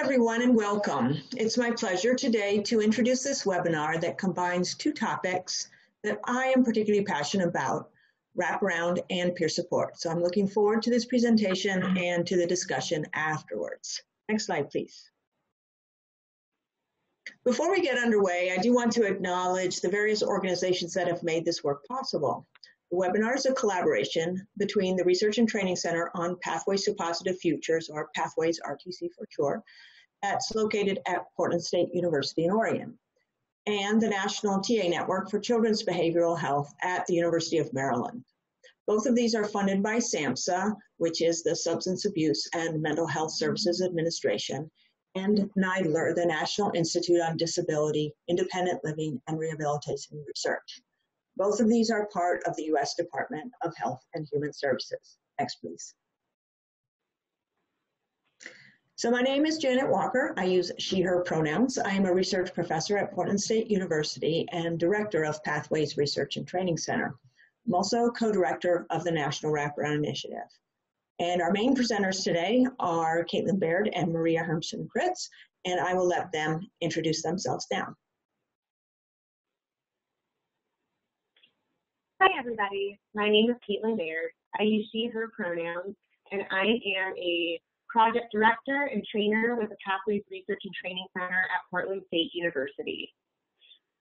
everyone, and welcome. It's my pleasure today to introduce this webinar that combines two topics that I am particularly passionate about, wraparound and peer support. So I'm looking forward to this presentation and to the discussion afterwards. Next slide, please. Before we get underway, I do want to acknowledge the various organizations that have made this work possible. The webinar is a collaboration between the Research and Training Center on Pathways to Positive Futures, or Pathways RTC for short, that's located at Portland State University in Oregon, and the National TA Network for Children's Behavioral Health at the University of Maryland. Both of these are funded by SAMHSA, which is the Substance Abuse and Mental Health Services Administration, and NIDILRR, the National Institute on Disability, Independent Living, and Rehabilitation Research. Both of these are part of the US Department of Health and Human Services. Next, please. So my name is Janet Walker. I use she, her pronouns. I am a research professor at Portland State University and director of Pathways Research and Training Center. I'm also co-director of the National Wraparound Initiative. And our main presenters today are Caitlin Baird and Maria Hermsen-Kritz, and I will let them introduce themselves now. Hi everybody, my name is Caitlin Baird. I use she, her pronouns, and I am a project director and trainer with the Pathways Research and Training Center at Portland State University.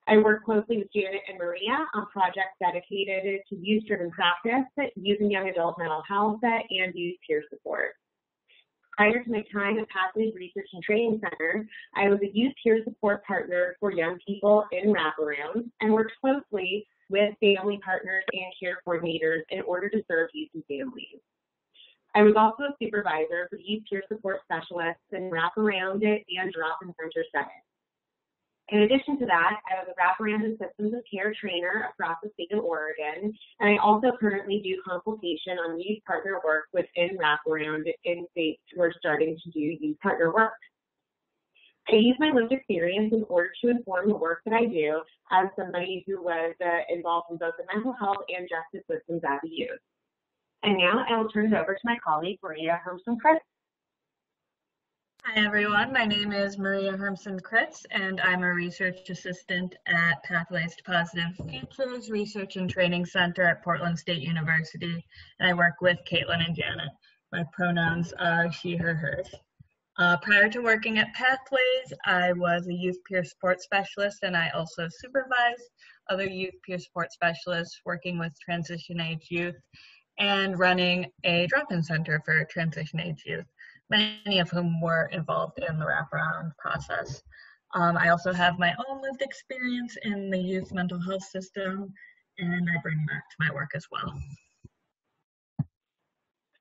I work closely with Janet and Maria on projects dedicated to youth-driven practice, youth and young adult mental health, and youth peer support. Prior to my time at Pathways Research and Training Center, I was a youth peer support partner for young people in wraparound and worked closely with family partners and care coordinators in order to serve youth and families. I was also a supervisor for youth peer support specialists in wraparound and drop-in center settings. In addition to that, I was a wraparound and systems of care trainer across the state of Oregon, and I also currently do consultation on youth partner work within wraparound in states who are starting to do youth partner work. I use my lived experience in order to inform the work that I do as somebody who was involved in both the mental health and justice systems as a youth. And now I will turn it over to my colleague, Maria Hermsen-Kritz. Hi everyone, my name is Maria Hermsen-Kritz, and I'm a research assistant at Pathways to Positive Futures Research and Training Center at Portland State University, and I work with Caitlin and Janet. My pronouns are she, her, hers. Prior to working at Pathways, I was a youth peer support specialist, and I also supervised other youth peer support specialists working with transition-age youth and running a drop-in center for transition-age youth, many of whom were involved in the wraparound process. I also have my own lived experience in the youth mental health system, and I bring that to my work as well.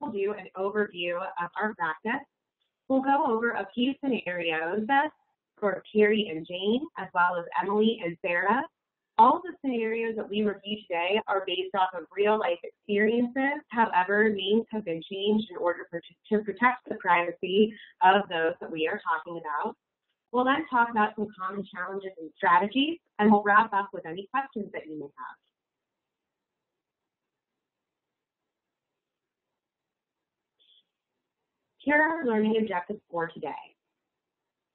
We'll do an overview of our practice. We'll go over a few scenarios for Carrie and Jane, as well as Emily and Sarah. All of the scenarios that we review today are based off of real-life experiences. However, names have been changed in order to protect the privacy of those that we are talking about. We'll then talk about some common challenges and strategies, and we'll wrap up with any questions that you may have. Here are our learning objectives for today.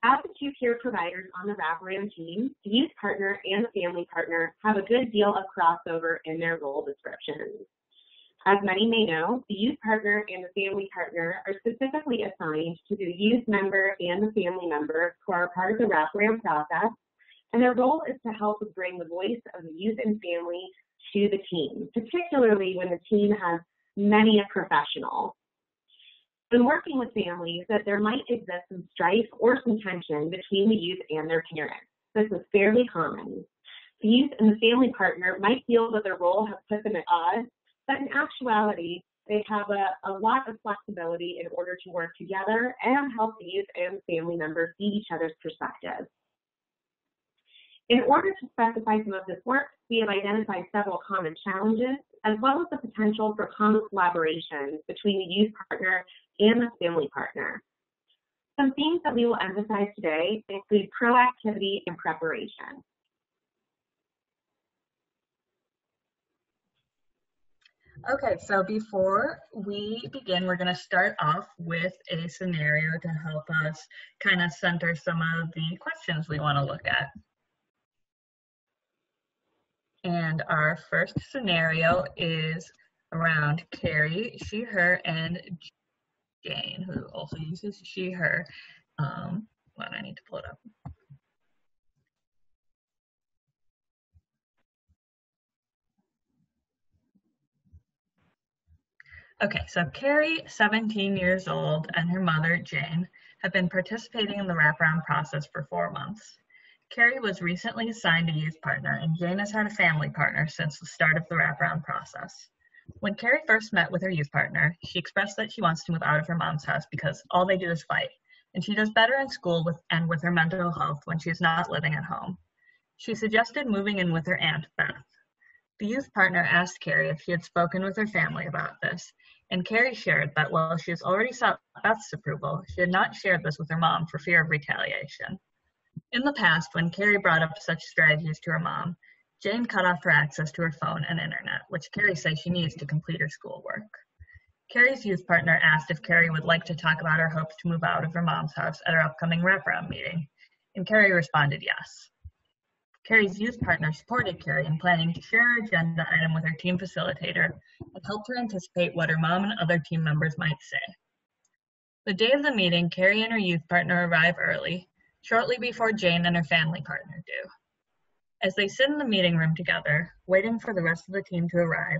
As the two peer providers on the wraparound team, the youth partner and the family partner have a good deal of crossover in their role descriptions. As many may know, the youth partner and the family partner are specifically assigned to the youth member and the family member who are part of the wraparound process, and their role is to help bring the voice of the youth and family to the team, particularly when the team has many a professional. When working with families, that there might exist some strife or some tension between the youth and their parents. This is fairly common. The youth and the family partner might feel that their role has put them at odds, but in actuality, they have a lot of flexibility in order to work together and help the youth and family members see each other's perspectives. In order to specify some of this work, we have identified several common challenges, as well as the potential for common collaboration between the youth partner and the family partner. Some themes that we will emphasize today include proactivity and preparation. Okay, so before we begin, we're going to start off with a scenario to help us kind of center some of the questions we want to look at. And our first scenario is around Carrie, she, her, and Jane, who also uses she, her. Well, I need to pull it up. Okay, so Carrie, 17 years old, and her mother, Jane, have been participating in the wraparound process for 4 months. Carrie was recently assigned a youth partner, and Jane has had a family partner since the start of the wraparound process. When Carrie first met with her youth partner, she expressed that she wants to move out of her mom's house because all they do is fight, and she does better in school and with her mental health when she's not living at home. She suggested moving in with her aunt, Beth. The youth partner asked Carrie if she had spoken with her family about this, and Carrie shared that while she has already sought Beth's approval, she had not shared this with her mom for fear of retaliation. In the past, when Carrie brought up such strategies to her mom, Jane cut off her access to her phone and internet, which Carrie says she needs to complete her schoolwork. Carrie's youth partner asked if Carrie would like to talk about her hopes to move out of her mom's house at her upcoming wraparound meeting, and Carrie responded yes. Carrie's youth partner supported Carrie in planning to share her agenda item with her team facilitator and helped her anticipate what her mom and other team members might say. The day of the meeting, Carrie and her youth partner arrive early, shortly before Jane and her family partner do. As they sit in the meeting room together, waiting for the rest of the team to arrive,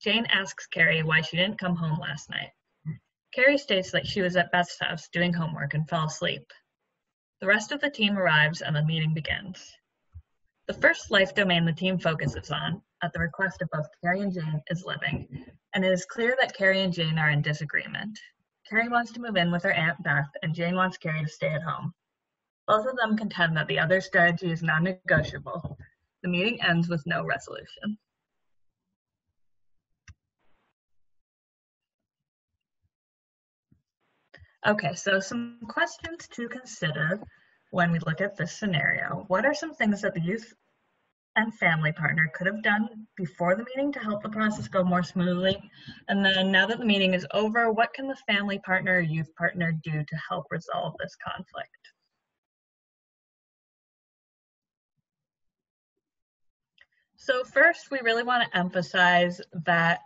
Jane asks Carrie why she didn't come home last night. Carrie states that she was at Beth's house doing homework and fell asleep. The rest of the team arrives and the meeting begins. The first life domain the team focuses on, at the request of both Carrie and Jane, is living, and it is clear that Carrie and Jane are in disagreement. Carrie wants to move in with her Aunt Beth, and Jane wants Carrie to stay at home. Both of them contend that the other strategy is non-negotiable. The meeting ends with no resolution. Okay, so some questions to consider. When we look at this scenario, what are some things that the youth and family partner could have done before the meeting to help the process go more smoothly? And then now that the meeting is over, what can the family partner or youth partner do to help resolve this conflict? So first, we really want to emphasize that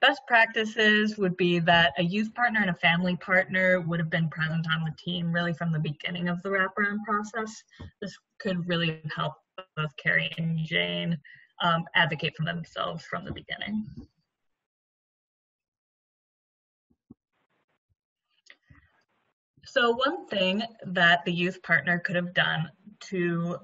best practices would be that a youth partner and a family partner would have been present on the team really from the beginning of the wraparound process. This could really help both Carrie and Jane advocate for themselves from the beginning. So one thing that the youth partner could have done to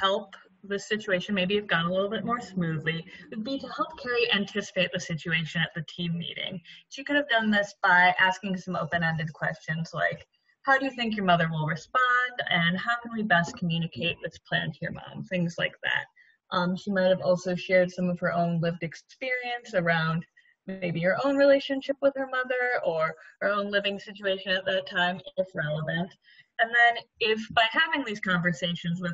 help the situation maybe have gone a little bit more smoothly would be to help Carrie anticipate the situation at the team meeting. She could have done this by asking some open-ended questions like, how do you think your mother will respond? And how can we best communicate this plan to your mom? Things like that. She might have also shared some of her own lived experience around maybe her own relationship with her mother or her own living situation at that time, if relevant. And then if by having these conversations with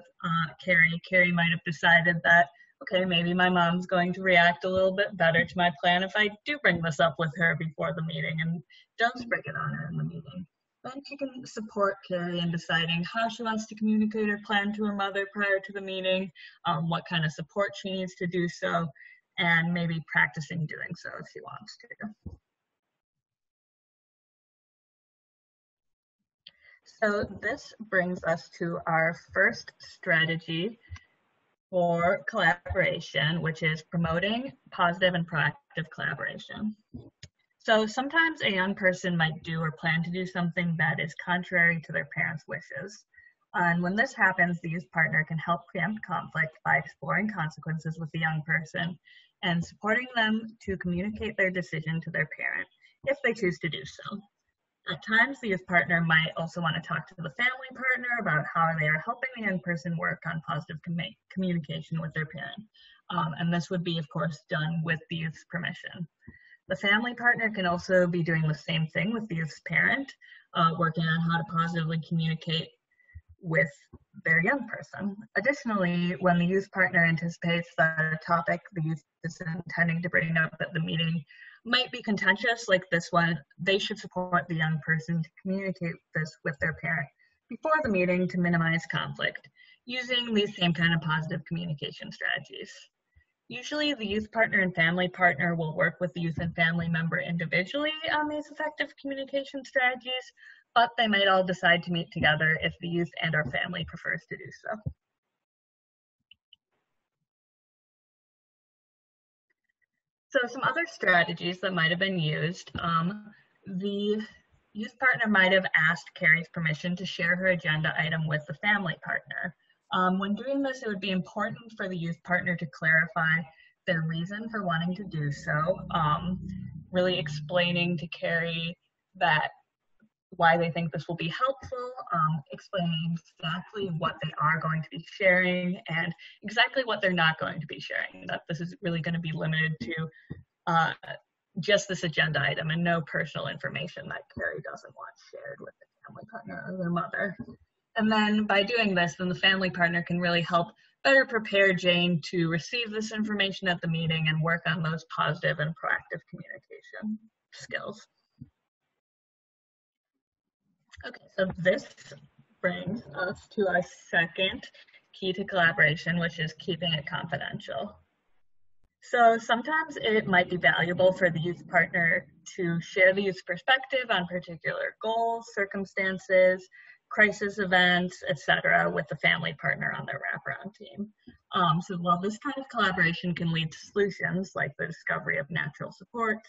Carrie might have decided that, okay, maybe my mom's going to react a little bit better to my plan if I do bring this up with her before the meeting and don't spring it on her in the meeting. Then she can support Carrie in deciding how she wants to communicate her plan to her mother prior to the meeting, what kind of support she needs to do so, and maybe practicing doing so if she wants to. So this brings us to our first strategy for collaboration, which is promoting positive and proactive collaboration. So sometimes a young person might do or plan to do something that is contrary to their parents' wishes. And when this happens, the youth partner can help preempt conflict by exploring consequences with the young person and supporting them to communicate their decision to their parent if they choose to do so. At times, the youth partner might also want to talk to the family partner about how they are helping the young person work on positive communication with their parent. And this would be, of course, done with the youth's permission. The family partner can also be doing the same thing with the youth's parent, working on how to positively communicate with their young person. Additionally, when the youth partner anticipates that a topic the youth is intending to bring up at the meeting might be contentious, like this one, they should support the young person to communicate this with their parent before the meeting to minimize conflict, using these same kind of positive communication strategies. Usually the youth partner and family partner will work with the youth and family member individually on these effective communication strategies, but they might all decide to meet together if the youth and or family prefers to do so. So some other strategies that might have been used, the youth partner might have asked Carrie's permission to share her agenda item with the family partner. When doing this, it would be important for the youth partner to clarify their reason for wanting to do so, really explaining to Carrie that why they think this will be helpful, explaining exactly what they are going to be sharing and exactly what they're not going to be sharing, that this is really going to be limited to just this agenda item and no personal information that Carrie doesn't want shared with the family partner or their mother. And then by doing this, then the family partner can really help better prepare Jane to receive this information at the meeting and work on those positive and proactive communication skills. Okay, so this brings us to our second key to collaboration, which is keeping it confidential. So sometimes it might be valuable for the youth partner to share the youth's perspective on particular goals, circumstances, crisis events, etc., with the family partner on their wraparound team. So while this kind of collaboration can lead to solutions like the discovery of natural supports,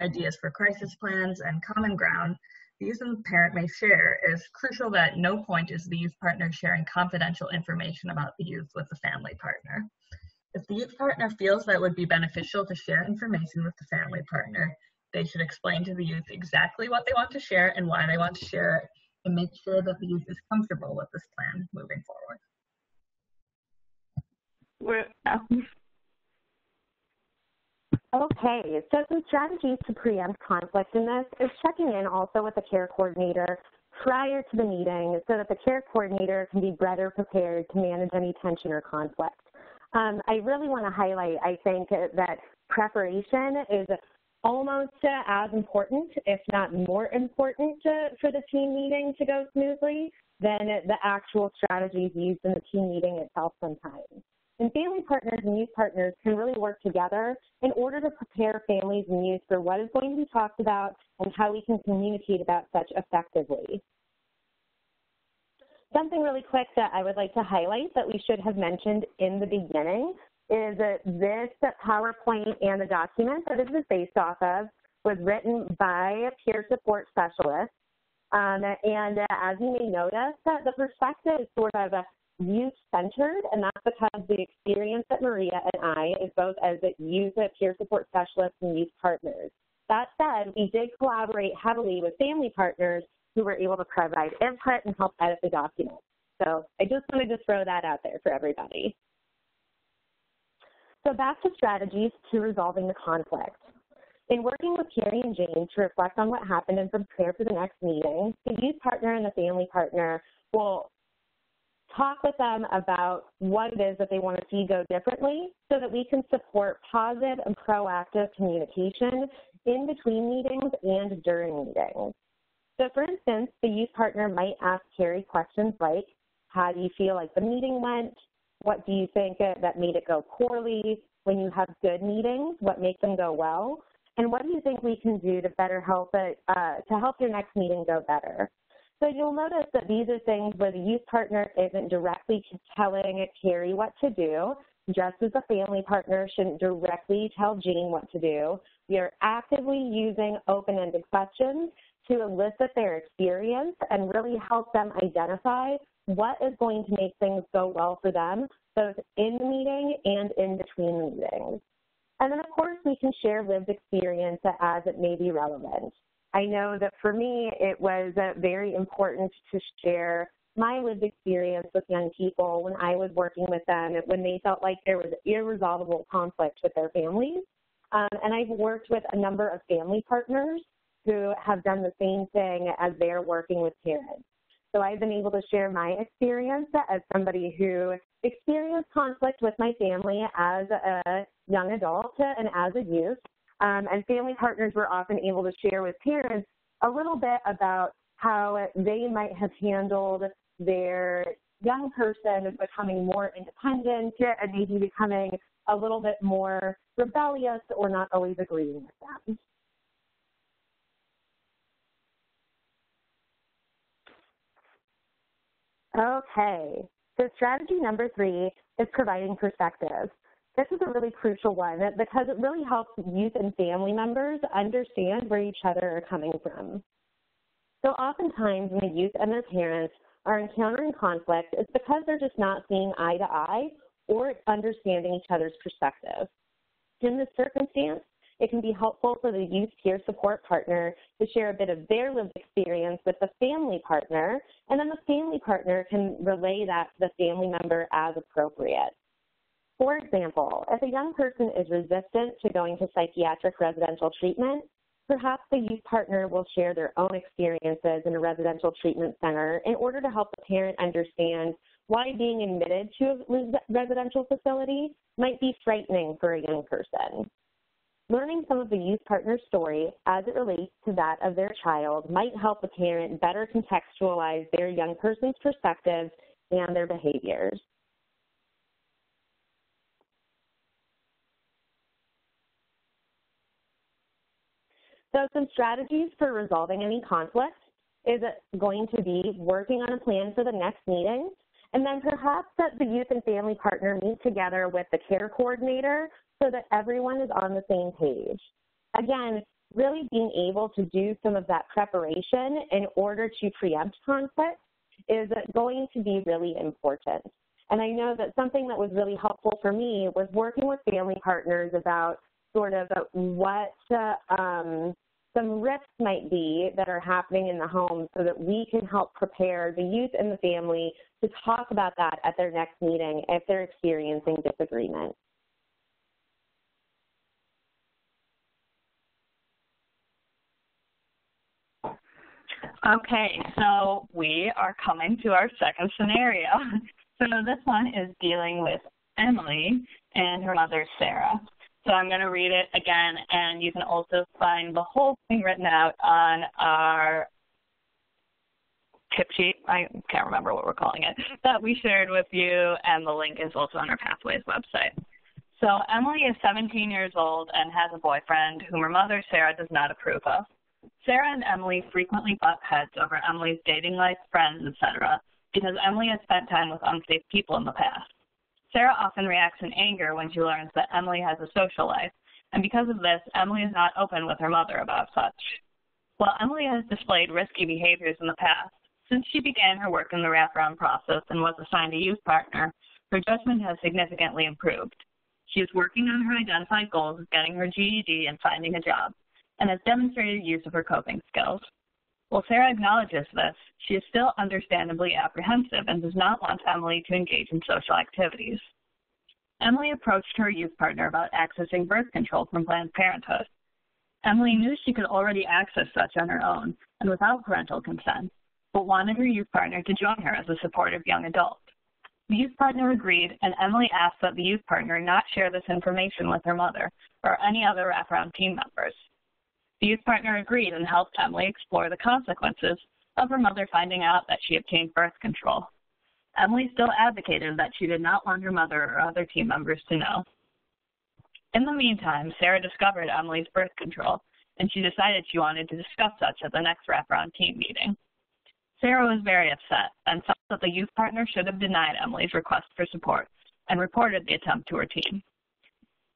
ideas for crisis plans, and common ground the youth and parent may share, it is crucial that at no point is the youth partner sharing confidential information about the youth with the family partner. If the youth partner feels that it would be beneficial to share information with the family partner, they should explain to the youth exactly what they want to share and why they want to share it, and make sure that the youth is comfortable with this plan moving forward. Okay, so some strategies to preempt conflict in this is checking in also with the care coordinator prior to the meeting so that the care coordinator can be better prepared to manage any tension or conflict. I really want to highlight, I think, that preparation is almost as important, if not more important, for the team meeting to go smoothly than the actual strategies used in the team meeting itself sometimes. And family partners and youth partners can really work together in order to prepare families and youth for what is going to be talked about and how we can communicate about such effectively. Something really quick that I would like to highlight that we should have mentioned in the beginning is that this PowerPoint and the document that this is based off of was written by peer support specialists. And as you may notice, the perspective is sort of youth-centered, and that's because the experience that Maria and I is both as youth peer support specialists and youth partners. That said, we did collaborate heavily with family partners who were able to provide input and help edit the document. So I just wanted to throw that out there for everybody. So back to strategies to resolving the conflict. In working with Carrie and Jane to reflect on what happened and prepare for the next meeting, the youth partner and the family partner will talk with them about what it is that they want to see go differently so that we can support positive and proactive communication in between meetings and during meetings. So for instance, the youth partner might ask Carrie questions like, how do you feel like the meeting went? What do you think that made it go poorly? When you have good meetings, what makes them go well? And what do you think we can do to better help it, to help your next meeting go better? So you'll notice that these are things where the youth partner isn't directly telling Carrie what to do, just as the family partner shouldn't directly tell Jane what to do. We are actively using open-ended questions to elicit their experience and really help them identify what is going to make things go well for them, both in the meeting and in between meetings. And then, of course, we can share lived experience as it may be relevant. I know that for me, it was very important to share my lived experience with young people when I was working with them, when they felt like there was irresolvable conflict with their families. And I've worked with a number of family partners who have done the same thing as they're working with parents. So I've been able to share my experience as somebody who experienced conflict with my family as a young adult and as a youth. And family partners were often able to share with parents a little bit about how they might have handled their young person becoming more independent and maybe becoming a little bit more rebellious or not always agreeing with them. Okay, so strategy number 3 is providing perspective. This is a really crucial one because it really helps youth and family members understand where each other are coming from. So oftentimes when the youth and their parents are encountering conflict, it's because they're just not seeing eye to eye or understanding each other's perspective. In this circumstance, it can be helpful for the youth peer support partner to share a bit of their lived experience with the family partner, and then the family partner can relay that to the family member as appropriate. For example, if a young person is resistant to going to psychiatric residential treatment, perhaps the youth partner will share their own experiences in a residential treatment center in order to help the parent understand why being admitted to a residential facility might be frightening for a young person. Learning some of the youth partner's story as it relates to that of their child might help the parent better contextualize their young person's perspectives and their behaviors. So some strategies for resolving any conflict is going to be working on a plan for the next meeting, and then perhaps that the youth and family partner meet together with the care coordinator so that everyone is on the same page. Again, really being able to do some of that preparation in order to preempt conflict is going to be really important. And I know that something that was really helpful for me was working with family partners about sort of what some risks might be that are happening in the home so that we can help prepare the youth and the family to talk about that at their next meeting if they're experiencing disagreement. Okay, so we are coming to our second scenario. So this one is dealing with Emily and her mother, Sarah. So I'm going to read it again, and you can also find the whole thing written out on our tip sheet. I can't remember what we're calling it, that we shared with you, and the link is also on our Pathways website. So Emily is 17 years old and has a boyfriend whom her mother, Sarah, does not approve of. Sarah and Emily frequently butt heads over Emily's dating life, friends, etc., because Emily has spent time with unsafe people in the past. Sarah often reacts in anger when she learns that Emily has a social life, and because of this, Emily is not open with her mother about such. While Emily has displayed risky behaviors in the past, since she began her work in the wraparound process and was assigned a youth partner, her judgment has significantly improved. She is working on her identified goals of getting her GED and finding a job, and has demonstrated use of her coping skills. While Sarah acknowledges this, she is still understandably apprehensive and does not want Emily to engage in social activities. Emily approached her youth partner about accessing birth control from Planned Parenthood. Emily knew she could already access such on her own and without parental consent, but wanted her youth partner to join her as a supportive young adult. The youth partner agreed, and Emily asked that the youth partner not share this information with her mother or any other wraparound team members. The youth partner agreed and helped Emily explore the consequences of her mother finding out that she obtained birth control. Emily still advocated that she did not want her mother or other team members to know. In the meantime, Sarah discovered Emily's birth control, and she decided she wanted to discuss such at the next wraparound team meeting. Sarah was very upset and felt that the youth partner should have denied Emily's request for support and reported the attempt to her team.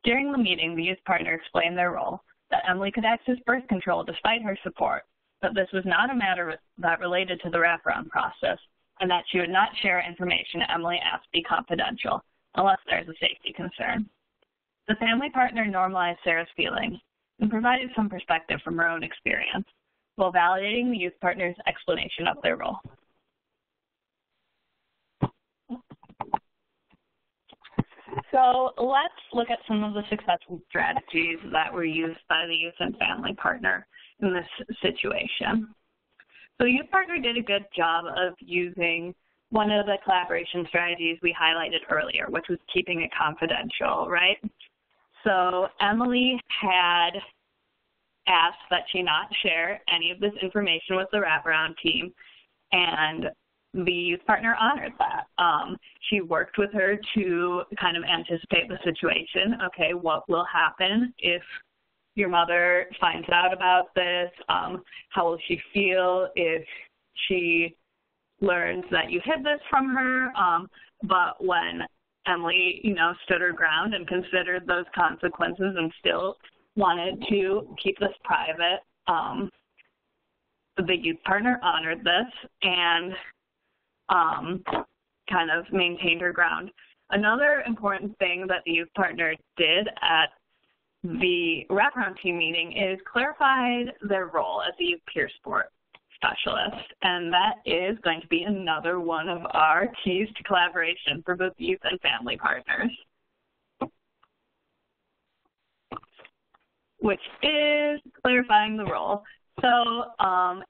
During the meeting, the youth partner explained their role, that Emily could access birth control despite her support, but this was not a matter that related to the wraparound process, and that she would not share information Emily asked be confidential, unless there's a safety concern. The family partner normalized Sarah's feelings and provided some perspective from her own experience, while validating the youth partner's explanation of their role. So let's look at some of the successful strategies that were used by the youth and family partner in this situation. So Youth Partner did a good job of using one of the collaboration strategies we highlighted earlier, which was keeping it confidential, right? So Emily had asked that she not share any of this information with the wraparound team, and the youth partner honored that. She worked with her to kind of anticipate the situation. Okay, what will happen if your mother finds out about this? How will she feel if she learns that you hid this from her? But when Emily, you know, stood her ground and considered those consequences and still wanted to keep this private, the youth partner honored this and kind of maintained her ground. Another important thing that the youth partner did at the wraparound team meeting is clarified their role as a youth peer support specialist, and that is going to be another one of our keys to collaboration for both youth and family partners, which is clarifying the role. So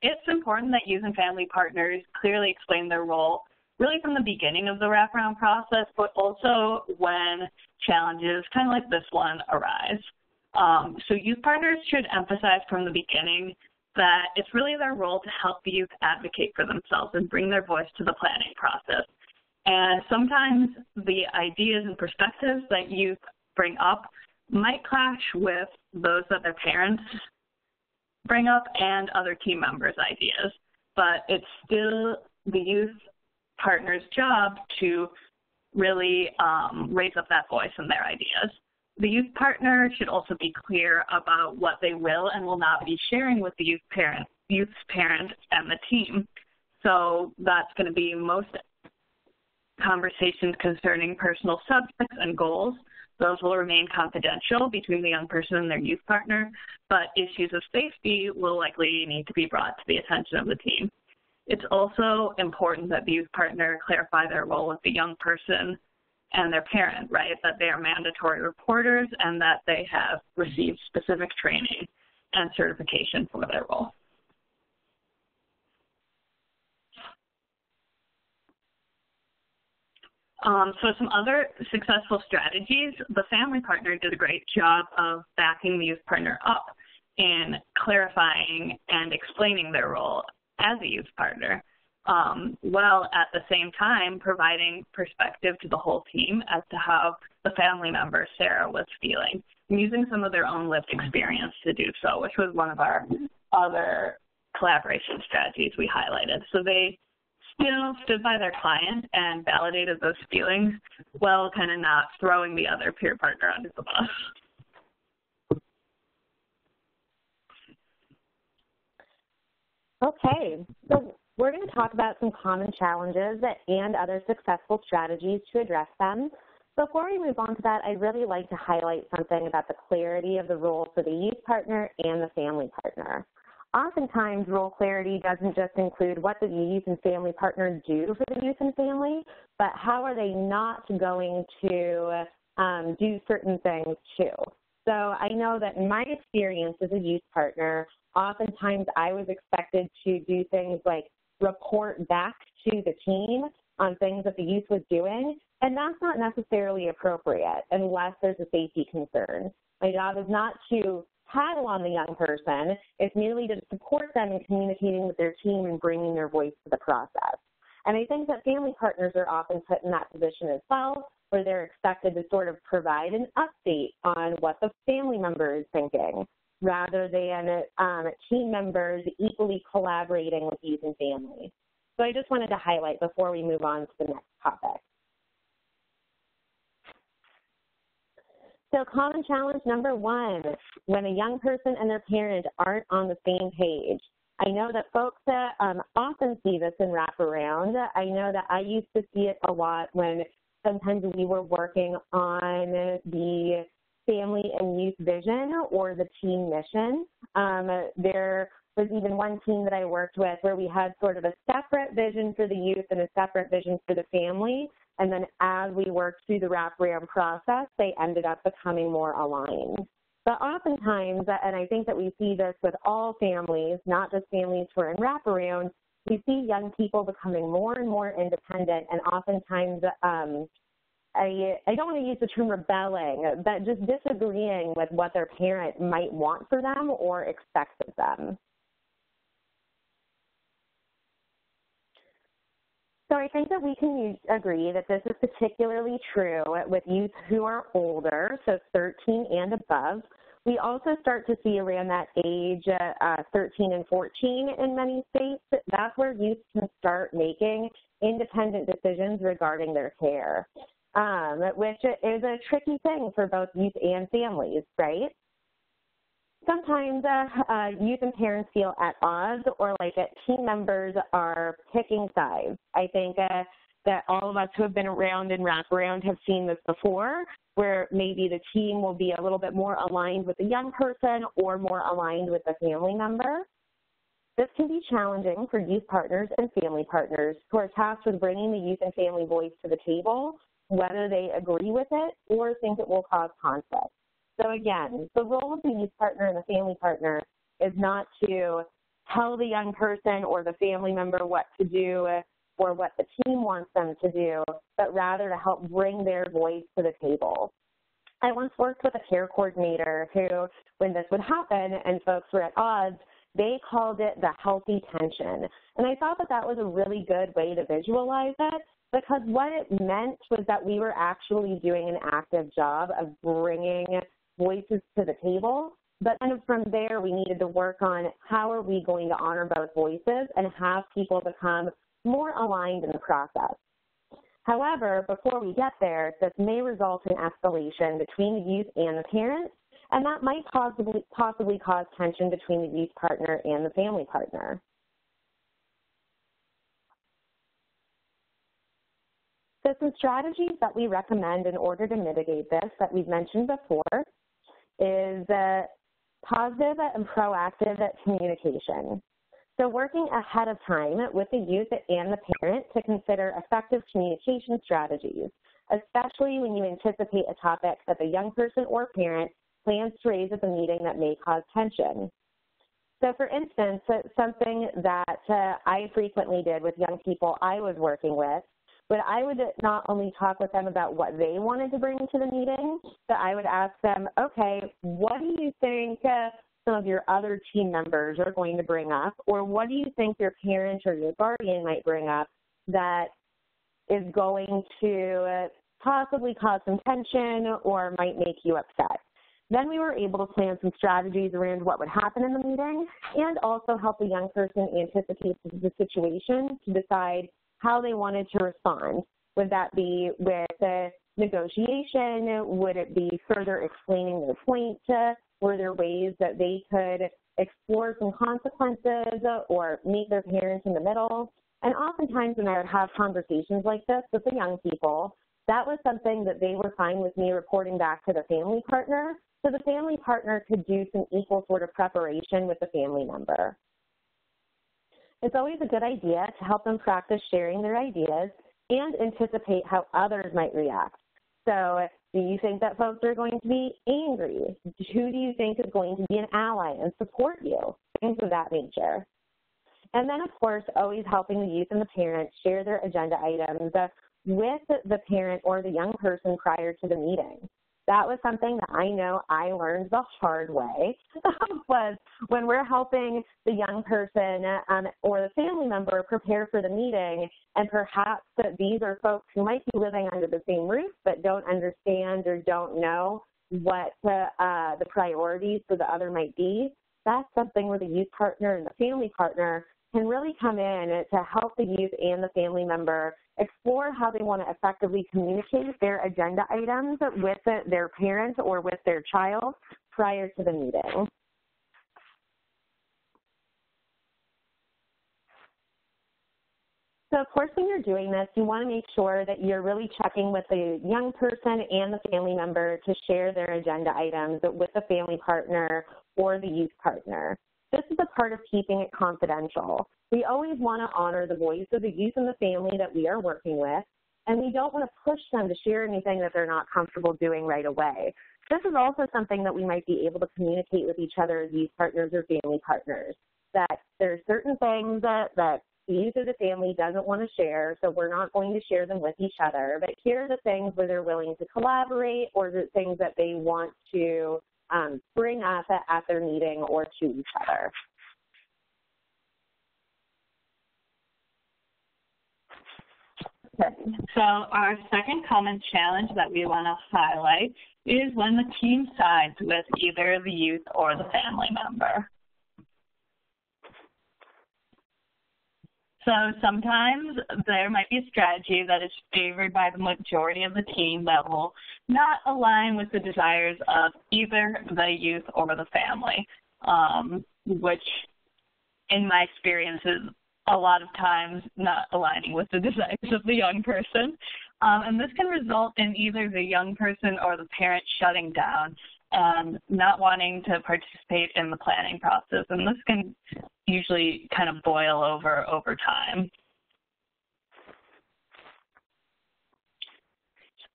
it's important that youth and family partners clearly explain their role really from the beginning of the wraparound process, but also when challenges kind of like this one arise. So youth partners should emphasize from the beginning that it's really their role to help the youth advocate for themselves and bring their voice to the planning process. And sometimes the ideas and perspectives that youth bring up might clash with those that their parents bring up and other team members' ideas, but it's still the youth partner's job to really raise up that voice and their ideas. The youth partner should also be clear about what they will and will not be sharing with the youth's parent and the team. So that's going to be most conversations concerning personal subjects and goals. Those will remain confidential between the young person and their youth partner, but issues of safety will likely need to be brought to the attention of the team. It's also important that the youth partner clarify their role with the young person and their parent, right, that they are mandatory reporters and that they have received specific training and certification for their role. So some other successful strategies, the family partner did a great job of backing the youth partner up in clarifying and explaining their role as a youth partner, while at the same time providing perspective to the whole team as to how the family member, Sarah, was feeling, and using some of their own lived experience to do so, which was one of our other collaboration strategies we highlighted. So they still stood by their client and validated those feelings while kind of not throwing the other peer partner under the bus. Okay, so we're going to talk about some common challenges and other successful strategies to address them. Before we move on to that, I'd really like to highlight something about the clarity of the role for the youth partner and the family partner. Oftentimes, role clarity doesn't just include what the youth and family partner do for the youth and family, but how are they not going to do certain things too. So I know that in my experience as a youth partner, oftentimes I was expected to do things like report back to the team on things that the youth was doing, and that's not necessarily appropriate unless there's a safety concern. My job is not to paddle on the young person, is merely to support them in communicating with their team and bringing their voice to the process. And I think that family partners are often put in that position as well, where they're expected to sort of provide an update on what the family member is thinking, rather than team members equally collaborating with youth and family. So I just wanted to highlight before we move on to the next topic. So common challenge number one, when a young person and their parent aren't on the same page. I know that folks that often see this in wraparound. I know that I used to see it a lot when sometimes we were working on the family and youth vision or the team mission. There was even one team that I worked with where we had sort of a separate vision for the youth and a separate vision for the family. And then as we worked through the wraparound process, they ended up becoming more aligned. But oftentimes, and I think that we see this with all families, not just families who are in wraparound, we see young people becoming more and more independent, and oftentimes, I don't want to use the term rebelling, but just disagreeing with what their parent might want for them or expects of them. So I think that we can agree that this is particularly true with youth who are older, so 13 and above. We also start to see around that age, 13 and 14 in many states, that's where youth can start making independent decisions regarding their care, which is a tricky thing for both youth and families, right? Sometimes youth and parents feel at odds or like that team members are picking sides. I think that all of us who have been around and wraparound have seen this before, where maybe the team will be a little bit more aligned with the young person or more aligned with the family member. This can be challenging for youth partners and family partners who are tasked with bringing the youth and family voice to the table, whether they agree with it or think it will cause conflict. So again, the role of the youth partner and the family partner is not to tell the young person or the family member what to do or what the team wants them to do, but rather to help bring their voice to the table. I once worked with a care coordinator who, when this would happen and folks were at odds, they called it the healthy tension. And I thought that that was a really good way to visualize it, because what it meant was that we were actually doing an active job of bringing voices to the table, but then from there we needed to work on how are we going to honor both voices and have people become more aligned in the process. However, before we get there, this may result in escalation between the youth and the parents, and that might possibly cause tension between the youth partner and the family partner. So some strategies that we recommend in order to mitigate this that we've mentioned before is positive and proactive communication. So working ahead of time with the youth and the parent to consider effective communication strategies, especially when you anticipate a topic that the young person or parent plans to raise at the meeting that may cause tension. So for instance, something that I frequently did with young people I was working with, but I would not only talk with them about what they wanted to bring to the meeting, but I would ask them, okay, what do you think some of your other team members are going to bring up, or what do you think your parent or your guardian might bring up that is going to possibly cause some tension or might make you upset? Then we were able to plan some strategies around what would happen in the meeting and also help the young person anticipate the situation to decide how they wanted to respond. Would that be with a negotiation? Would it be further explaining their point? Were there ways that they could explore some consequences or meet their parents in the middle? And oftentimes when I would have conversations like this with the young people, that was something that they were fine with me reporting back to the family partner, so the family partner could do some equal sort of preparation with the family member. It's always a good idea to help them practice sharing their ideas and anticipate how others might react. So do you think that folks are going to be angry? Who do you think is going to be an ally and support you? Things of that nature. And then, of course, always helping the youth and the parents share their agenda items with the parent or the young person prior to the meeting. That was something that I know I learned the hard way, was when we're helping the young person or the family member prepare for the meeting, and perhaps that these are folks who might be living under the same roof but don't understand or don't know what the priorities for the other might be. That's something where the youth partner and the family partner can really come in to help the youth and the family member explore how they want to effectively communicate their agenda items with their parent or with their child prior to the meeting. So of course, when you're doing this, you want to make sure that you're really checking with the young person and the family member to share their agenda items with the family partner or the youth partner. This is a part of keeping it confidential. We always want to honor the voice of the youth and the family that we are working with, and we don't want to push them to share anything that they're not comfortable doing right away. This is also something that we might be able to communicate with each other as youth partners or family partners, that there are certain things that the youth or the family doesn't want to share, so we're not going to share them with each other, but here are the things where they're willing to collaborate or the things that they want to bring up at their meeting or to each other. So our second common challenge that we want to highlight is when the team sides with either the youth or the family member. So sometimes there might be a strategy that is favored by the majority of the team that will not align with the desires of either the youth or the family, which in my experience is a lot of times not aligning with the desires of the young person. And this can result in either the young person or the parent shutting down and not wanting to participate in the planning process. And this can usually kind of boil over time.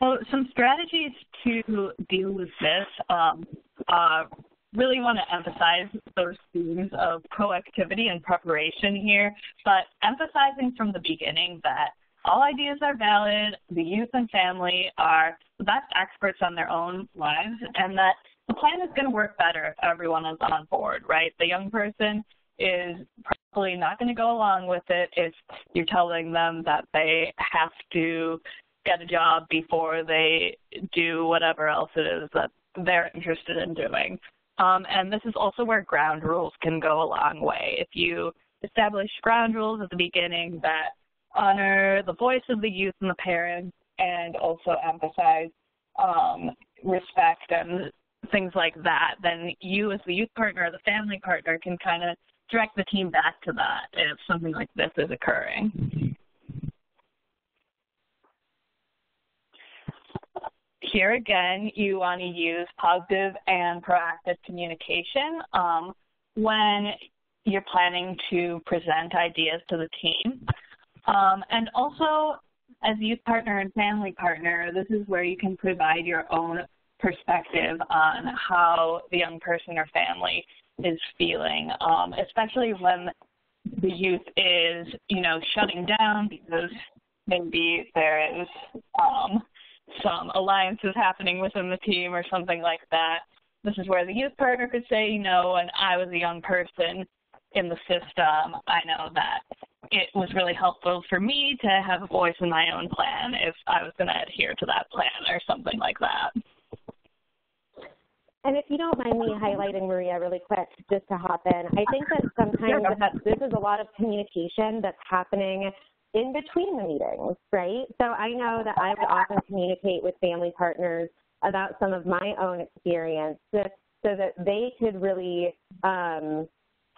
So some strategies to deal with this really want to emphasize those themes of proactivity and preparation here, but emphasizing from the beginning that all ideas are valid, the youth and family are the best experts on their own lives, and that the plan is going to work better if everyone is on board, right? The young person is probably not going to go along with it if you're telling them that they have to get a job before they do whatever else it is that they're interested in doing. And this is also where ground rules can go a long way. If you establish ground rules at the beginning that honor the voice of the youth and the parents, and also emphasize respect and things like that, then you as the youth partner or the family partner can kind of direct the team back to that if something like this is occurring. Here again, you want to use positive and proactive communication when you're planning to present ideas to the team. And also, as youth partner and family partner, this is where you can provide your own perspective on how the young person or family is feeling, especially when the youth is, shutting down because maybe there is some alliances happening within the team or something like that. This is where the youth partner could say, when I was a young person in the system, I know that it was really helpful for me to have a voice in my own plan if I was going to adhere to that plan or something like that. And if you don't mind me highlighting, Maria, really quick, just to hop in, I think that sometimes this is a lot of communication that's happening in between the meetings, right? So I know that I would often communicate with family partners about some of my own experience so that they could really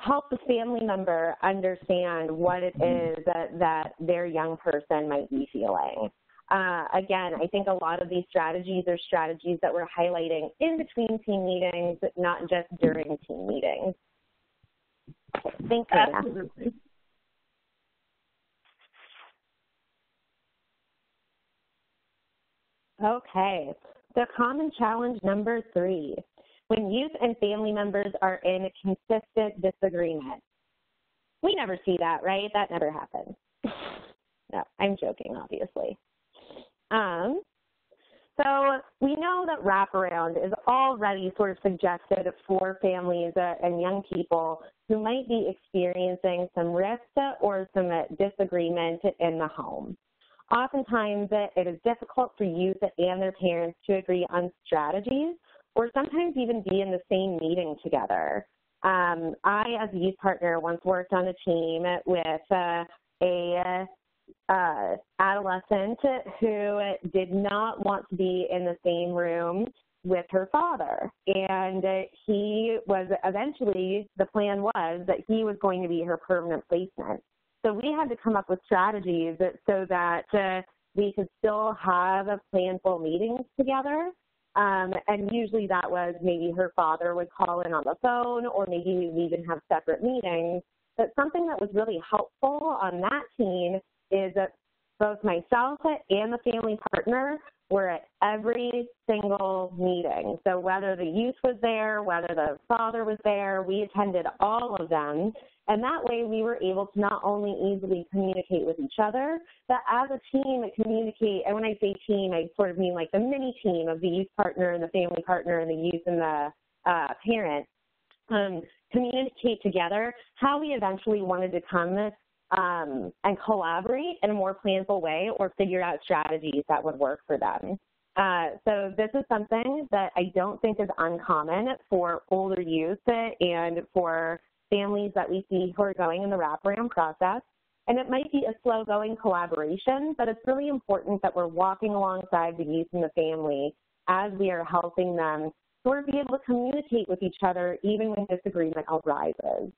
help the family member understand what it is that their young person might be feeling. Again, I think a lot of these strategies are strategies that we're highlighting in between team meetings, not just during team meetings. Thanks, Anna. Absolutely. Okay, the common challenge number 3, when youth and family members are in a consistent disagreement. We never see that, right? That never happens. No, I'm joking, obviously. So we know that wraparound is already sort of suggested for families and young people who might be experiencing some rift or some disagreement in the home. Oftentimes, it is difficult for youth and their parents to agree on strategies or sometimes even be in the same meeting together. I, as a youth partner, once worked on a team with an adolescent who did not want to be in the same room with her father. And he was eventually, the plan was that he was going to be her permanent placement. So we had to come up with strategies so that we could still have a planful meetings together. And usually that was maybe her father would call in on the phone, or maybe we would even have separate meetings. But something that was really helpful on that team is that both myself and the family partner were at every single meeting. So whether the youth was there, whether the father was there, we attended all of them. And that way we were able to not only easily communicate with each other, but as a team communicate, and when I say team, I sort of mean like the mini team of the youth partner and the family partner and the youth and the parent, communicate together how we eventually wanted to come and collaborate in a more planful way or figure out strategies that would work for them. So this is something that I don't think is uncommon for older youth and for families that we see who are going in the wraparound process. And it might be a slow-going collaboration, but it's really important that we're walking alongside the youth and the family as we are helping them sort of be able to communicate with each other even when disagreement arises.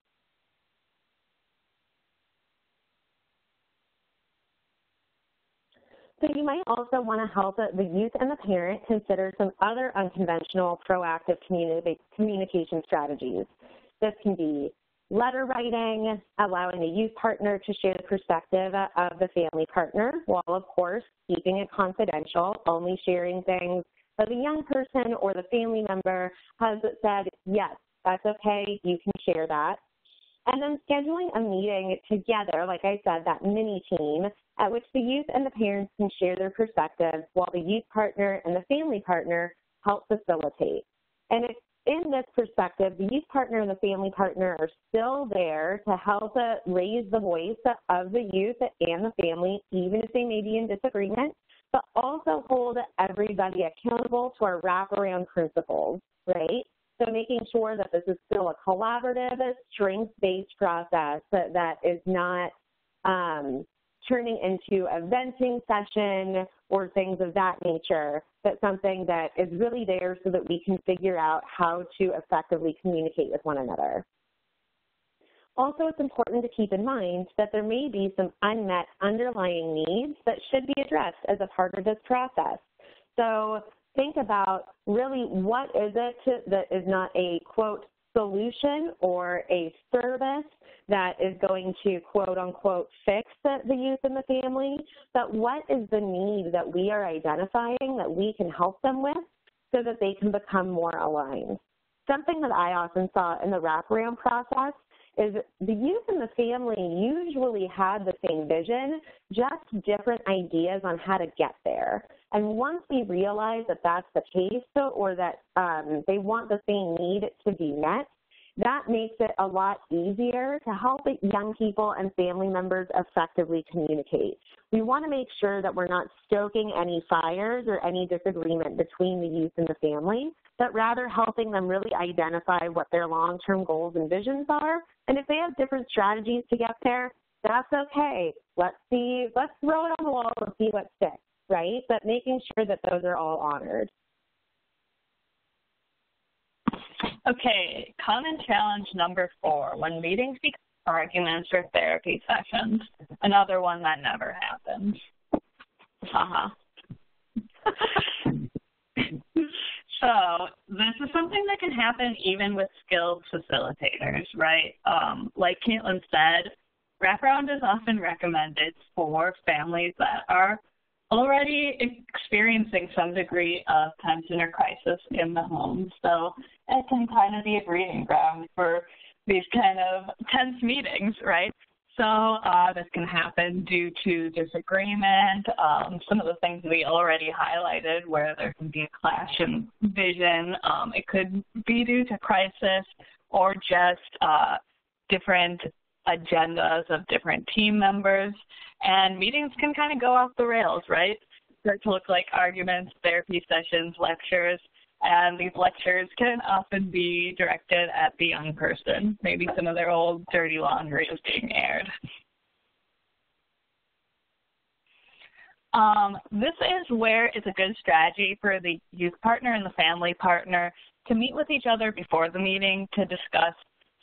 So you might also want to help the youth and the parent consider some other unconventional proactive communication strategies. This can be letter writing, allowing the youth partner to share the perspective of the family partner, while of course keeping it confidential, only sharing things that the young person or the family member has said, yes, that's okay, you can share that. And then scheduling a meeting together, like I said, that mini team, at which the youth and the parents can share their perspectives while the youth partner and the family partner help facilitate. And in this perspective, the youth partner and the family partner are still there to help raise the voice of the youth and the family, even if they may be in disagreement, but also hold everybody accountable to our wraparound principles, right? So making sure that this is still a collaborative, strength-based process that is not turning into a venting session or things of that nature, but something that is really there so that we can figure out how to effectively communicate with one another. Also, it's important to keep in mind that there may be some unmet underlying needs that should be addressed as a part of this process. So think about really what is it that is not a, quote, solution or a service that is going to, quote unquote, fix the youth and the family, but what is the need that we are identifying that we can help them with so that they can become more aligned. Something that I often saw in the wraparound process is the youth and the family usually had the same vision, just different ideas on how to get there. And once we realize that that's the case or that they want the same need to be met, that makes it a lot easier to help young people and family members effectively communicate. We want to make sure that we're not stoking any fires or any disagreement between the youth and the family, but rather helping them really identify what their long-term goals and visions are. And if they have different strategies to get there, that's okay. Let's throw it on the wall and see what sticks, right? But making sure that those are all honored. Okay, common challenge number 4, when meetings become arguments or therapy sessions. Another one that never happens. So this is something that can happen even with skilled facilitators, right? Like Caitlin said, wraparound is often recommended for families that are already experiencing some degree of tension or crisis in the home. So it can kind of be a breeding ground for these kind of tense meetings, right? So this can happen due to disagreement, some of the things we already highlighted where there can be a clash in vision. It could be due to crisis or just different agendas of different team members, and meetings can kind of go off the rails, right? Start to look like arguments, therapy sessions, lectures, and these lectures can often be directed at the young person. Maybe some of their old dirty laundry is being aired. This is where it's a good strategy for the youth partner and the family partner to meet with each other before the meeting to discuss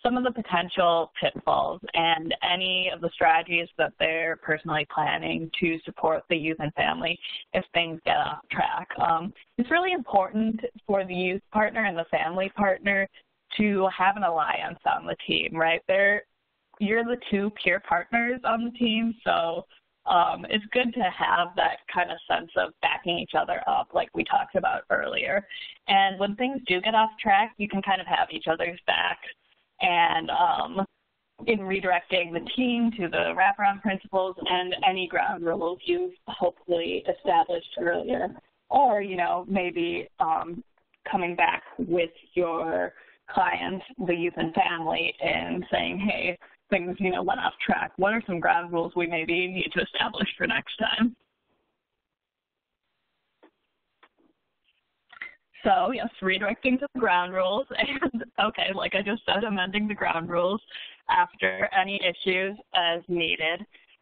some of the potential pitfalls and any of the strategies that they're personally planning to support the youth and family if things get off track. It's really important for the youth partner and the family partner to have an alliance on the team, right? You're the two peer partners on the team, so it's good to have that kind of sense of backing each other up like we talked about earlier. And when things do get off track, you can kind of have each other's back, and in redirecting the team to the wraparound principles and any ground rules you've hopefully established earlier. Or, you know, maybe coming back with your clients, the youth and family, and saying, hey, things, you know, went off track. What are some ground rules we maybe need to establish for next time? So, yes, redirecting to the ground rules, and, okay, like I just said, amending the ground rules after any issues as needed.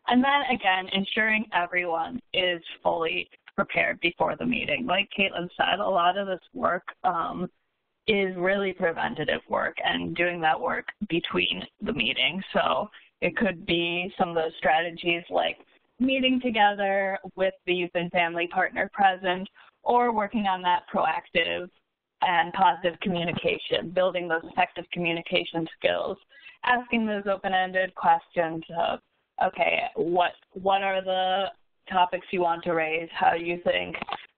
And then, again, ensuring everyone is fully prepared before the meeting. Like Caitlin said, a lot of this work is really preventative work, and doing that work between the meetings. So it could be some of those strategies like meeting together with the youth and family partner present, or working on that proactive and positive communication, building those effective communication skills, asking those open-ended questions of, okay, what are the topics you want to raise? How do you think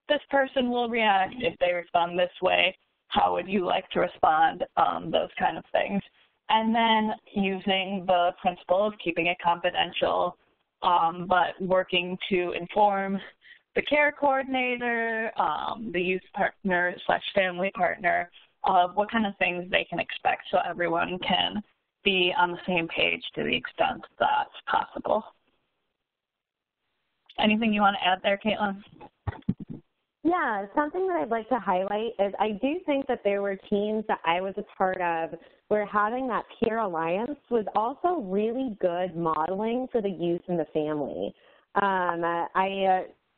this person will react if they respond this way? How would you like to respond? Those kind of things. And then using the principle of keeping it confidential, but working to inform the care coordinator, the youth partner / family partner, of what kind of things they can expect, so everyone can be on the same page to the extent that's possible. Anything you want to add there, Caitlin? Yeah, something that I'd like to highlight is I do think that there were teams that I was a part of where having that peer alliance was also really good modeling for the youth and the family.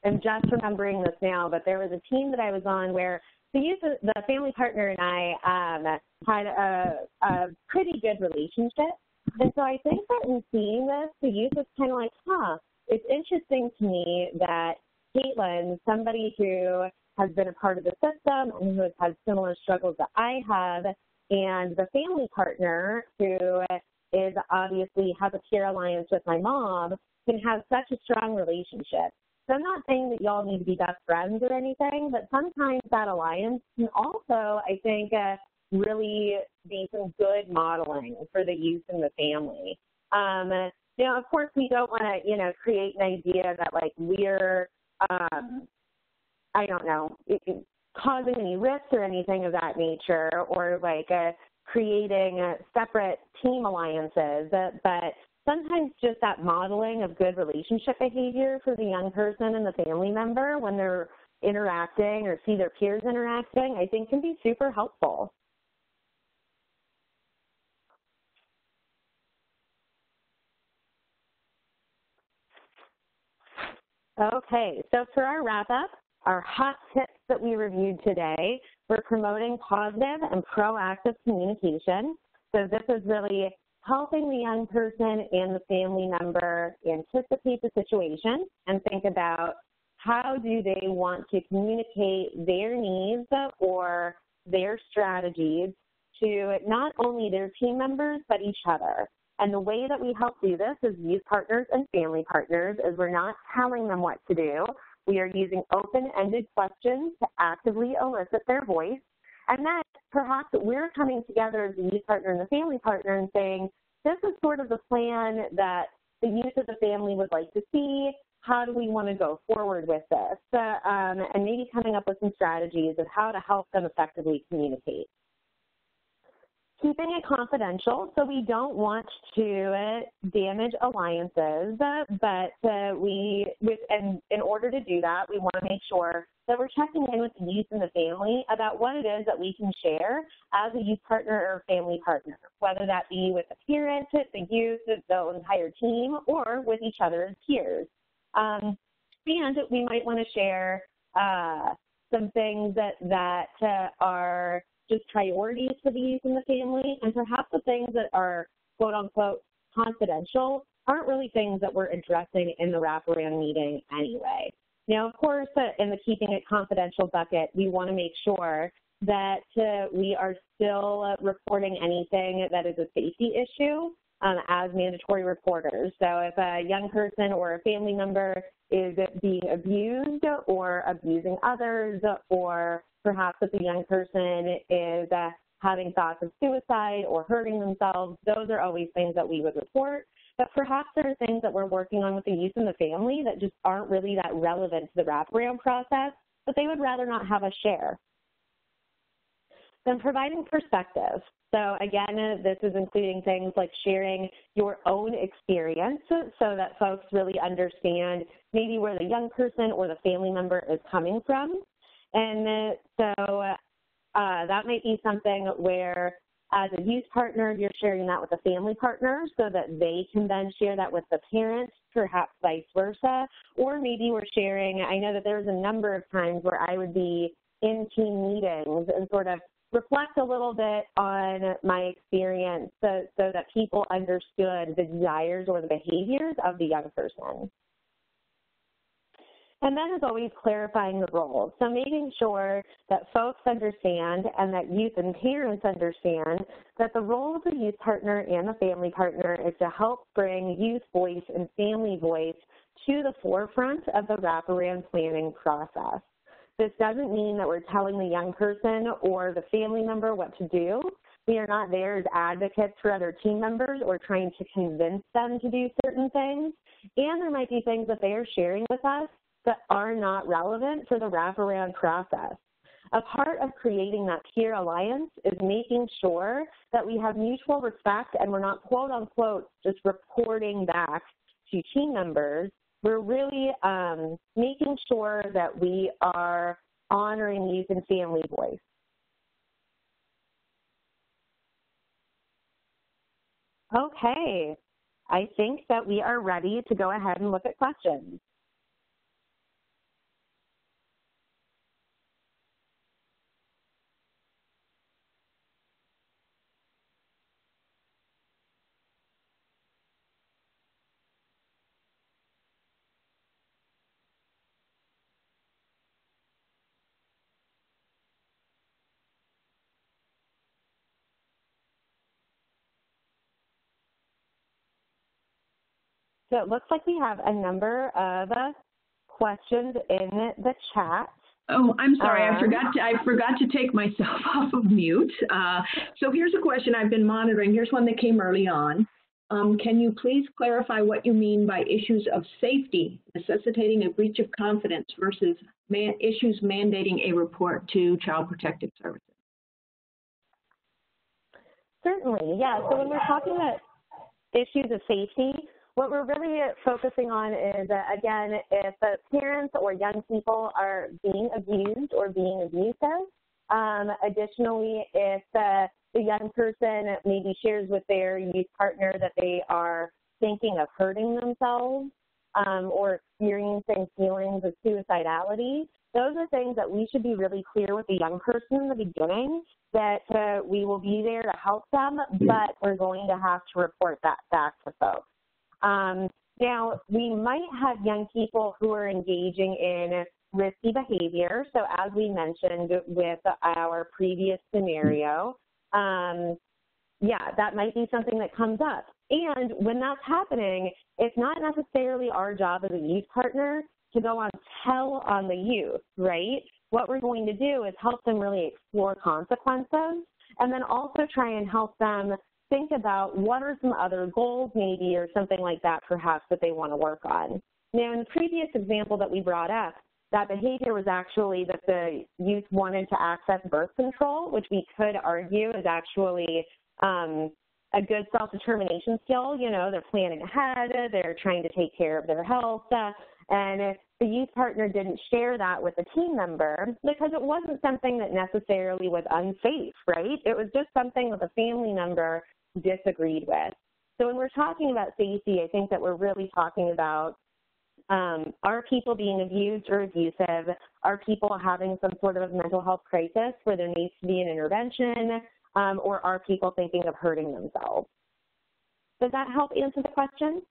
I'm just remembering this now, but there was a team that I was on where the family partner and I had a pretty good relationship. And so I think that in seeing this, the youth was kind of like, huh, it's interesting to me that Caitlin, somebody who has been a part of the system and who has had similar struggles that I have, and the family partner who is obviously has a peer alliance with my mom, can have such a strong relationship. So I'm not saying that y'all need to be best friends or anything, but sometimes that alliance can also, I think, really be some good modeling for the youth and the family. You know, of course, we don't want to, you know, create an idea that, like, we're, I don't know, causing any risks or anything of that nature, or, like, creating separate team alliances, but sometimes just that modeling of good relationship behavior for the young person and the family member when they're interacting or see their peers interacting, I think can be super helpful. Okay, so for our wrap-up, our hot tips that we reviewed today, we're promoting positive and proactive communication. So this is really helping the young person and the family member anticipate the situation and think about how do they want to communicate their needs or their strategies to not only their team members, but each other. And the way that we help do this as youth partners and family partners is we're not telling them what to do. We are using open-ended questions to actively elicit their voice. And then perhaps we're coming together as the youth partner and the family partner and saying, this is sort of the plan that the youth of the family would like to see. How do we want to go forward with this? And maybe coming up with some strategies of how to help them effectively communicate. Keeping it confidential, so we don't want to damage alliances, but in order to do that, we want to make sure that we're checking in with the youth and the family about what it is that we can share as a youth partner or family partner, whether that be with the parent, the youth, the entire team, or with each other as peers. And we might want to share some things that are just priorities for the youth and the family, and perhaps the things that are quote-unquote confidential aren't really things that we're addressing in the wraparound meeting anyway. Now, of course, in the keeping it confidential bucket, we want to make sure that we are still reporting anything that is a safety issue as mandatory reporters. So if a young person or a family member is being abused or abusing others, or perhaps if a young person is having thoughts of suicide or hurting themselves, those are always things that we would report. But perhaps there are things that we're working on with the youth and the family that just aren't really that relevant to the wraparound process, but they would rather not have us share. Then providing perspective. So again, this is including things like sharing your own experience so that folks really understand maybe where the young person or the family member is coming from. And so that might be something where as a youth partner, you're sharing that with a family partner so that they can then share that with the parents, perhaps vice versa. Or maybe we're sharing, I know that there's a number of times where I would be in team meetings and sort of reflect a little bit on my experience so that people understood the desires or the behaviors of the young person. And then is always clarifying the roles. So making sure that folks understand and that youth and parents understand that the role of the youth partner and the family partner is to help bring youth voice and family voice to the forefront of the wraparound planning process. This doesn't mean that we're telling the young person or the family member what to do. We are not there as advocates for other team members or trying to convince them to do certain things. And there might be things that they are sharing with us that are not relevant for the wraparound process. A part of creating that peer alliance is making sure that we have mutual respect and we're not quote unquote just reporting back to team members. We're really making sure that we are honoring youth and family voice. Okay, I think that we are ready to go ahead and look at questions. So it looks like we have a number of questions in the chat. Oh, I'm sorry. I forgot to take myself off of mute. So here's a question I've been monitoring. Here's one that came early on. Can you please clarify what you mean by issues of safety necessitating a breach of confidence versus issues mandating a report to Child Protective Services? Certainly, yeah. So when we're talking about issues of safety, what we're really focusing on is, again, if parents or young people are being abused or being abusive. Additionally, if the young person maybe shares with their youth partner that they are thinking of hurting themselves or experiencing feelings of suicidality, those are things that we should be really clear with the young person in the beginning, that we will be there to help them, but we're going to have to report that back to folks. Now, we might have young people who are engaging in risky behavior. So as we mentioned with our previous scenario, yeah, that might be something that comes up. And when that's happening, it's not necessarily our job as a youth partner to go on tell on the youth, right? What we're going to do is help them really explore consequences and then also try and help them think about what are some other goals maybe or something like that perhaps that they want to work on. Now, in the previous example that we brought up, that behavior was actually that the youth wanted to access birth control, which we could argue is actually a good self-determination skill. You know, they're planning ahead, they're trying to take care of their health, and if the youth partner didn't share that with a team member because it wasn't something that necessarily was unsafe, right? It was just something that the family member disagreed with. So when we're talking about safety, I think that we're really talking about are people being abused or abusive? Are people having some sort of mental health crisis where there needs to be an intervention? Or are people thinking of hurting themselves? Does that help answer the question?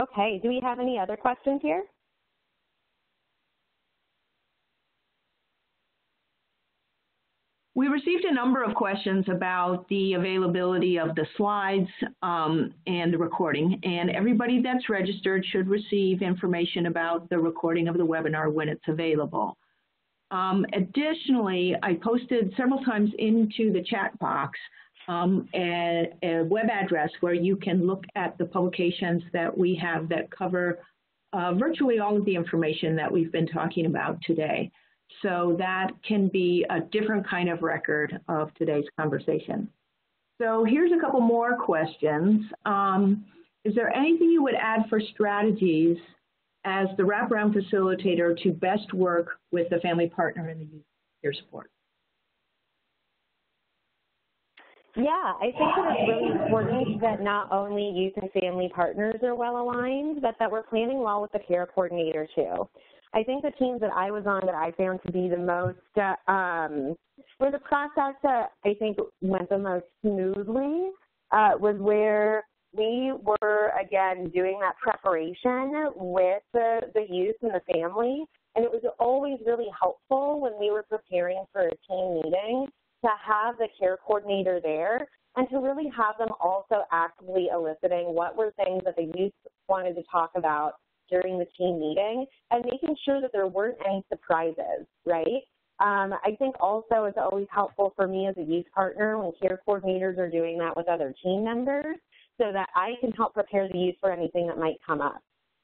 Okay, do we have any other questions here? We received a number of questions about the availability of the slides and the recording, and everybody that's registered should receive information about the recording of the webinar when it's available. Additionally, I posted several times into the chat box a web address where you can look at the publications that we have that cover virtually all of the information that we've been talking about today. So that can be a different kind of record of today's conversation. So here's a couple more questions. Is there anything you would add for strategies as the wraparound facilitator to best work with the family partner in the youth peer support? Yeah, I think that it's really important that not only youth and family partners are well aligned, but that we're planning well with the care coordinator too. I think the teams that I was on that I found to be the most, where the process that I think went the most smoothly was where we were, again, doing that preparation with the youth and the family. And it was always really helpful when we were preparing for a team meeting to have the care coordinator there and to really have them also actively eliciting what were things that the youth wanted to talk about during the team meeting and making sure that there weren't any surprises, right? I think also it's always helpful for me as a youth partner when care coordinators are doing that with other team members so that I can help prepare the youth for anything that might come up.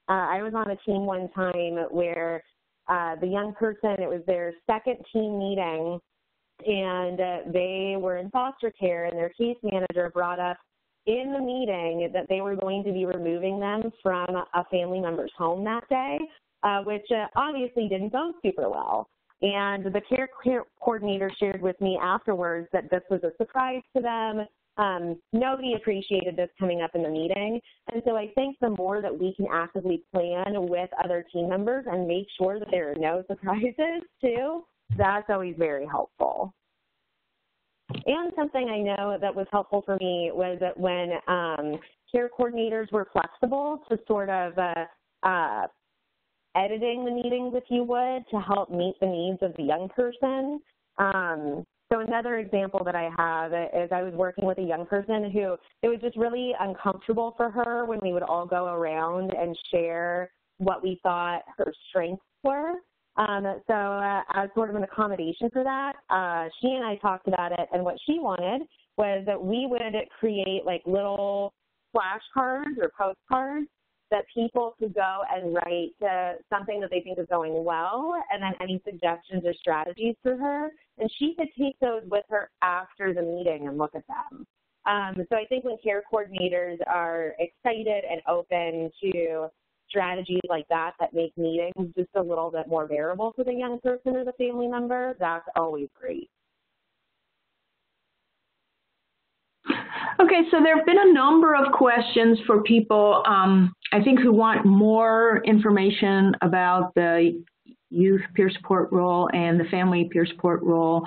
I was on a team one time where the young person, it was their second team meeting, and they were in foster care, and their case manager brought up in the meeting that they were going to be removing them from a family member's home that day, which obviously didn't go super well. And the care coordinator shared with me afterwards that this was a surprise to them. Nobody appreciated this coming up in the meeting. And so I think the more that we can actively plan with other team members and make sure that there are no surprises too, that's always very helpful. And something I know that was helpful for me was that when care coordinators were flexible to sort of editing the meetings, if you would, to help meet the needs of the young person. So another example that I have is I was working with a young person who it was just really uncomfortable for her when we would all go around and share what we thought her strengths were. So as sort of an accommodation for that, she and I talked about it, and what she wanted was that we would create like little flashcards or postcards that people could go and write something that they think is going well, and then any suggestions or strategies for her, and she could take those with her after the meeting and look at them. So I think when care coordinators are excited and open to strategies like that that make meetings just a little bit more bearable for the young person or the family member, that's always great. Okay, so there have been a number of questions for people, I think, who want more information about the youth peer support role and the family peer support role,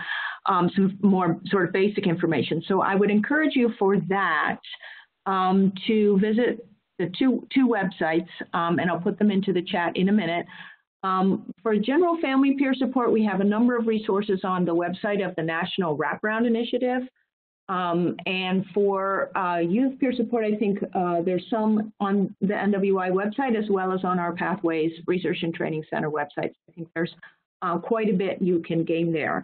some more sort of basic information. So I would encourage you for that to visit the two websites, and I'll put them into the chat in a minute. For general family peer support, we have a number of resources on the website of the National Wraparound Initiative. And for youth peer support, I think there's some on the NWI website as well as on our Pathways Research and Training Center websites. I think there's quite a bit you can gain there.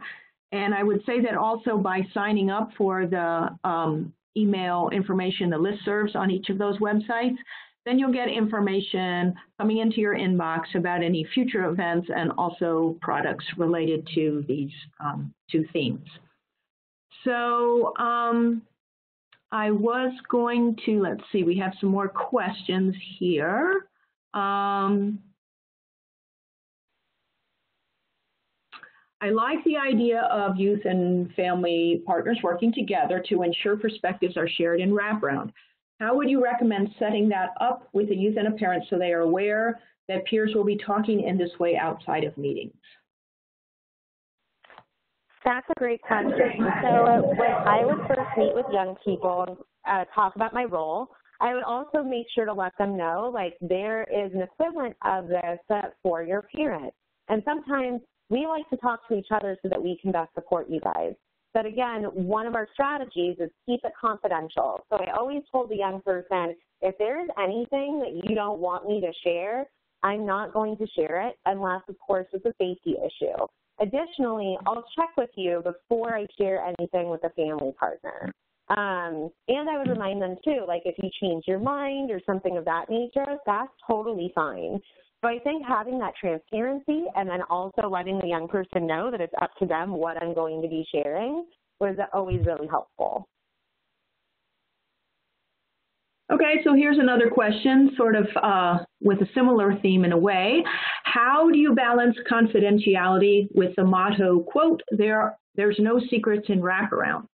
And I would say that also by signing up for the email information, the listservs on each of those websites, then you'll get information coming into your inbox about any future events and also products related to these two themes. So I was going to, let's see, we have some more questions here. I like the idea of youth and family partners working together to ensure perspectives are shared in wraparound. How would you recommend setting that up with a youth and a parent so they are aware that peers will be talking in this way outside of meetings? That's a great question. So when I would first meet with young people and talk about my role, I would also make sure to let them know, like, there is an equivalent of this for your parents. And sometimes we like to talk to each other so that we can best support you guys. But again, one of our strategies is keep it confidential. So I always told the young person, if there is anything that you don't want me to share, I'm not going to share it unless, of course, it's a safety issue. Additionally, I'll check with you before I share anything with a family partner. And I would remind them, too, like if you change your mind or something of that nature, that's totally fine. So I think having that transparency and then also letting the young person know that it's up to them what I'm going to be sharing was always really helpful. Okay, so here's another question, sort of with a similar theme in a way. How do you balance confidentiality with the motto, quote, there's no secrets in wraparound?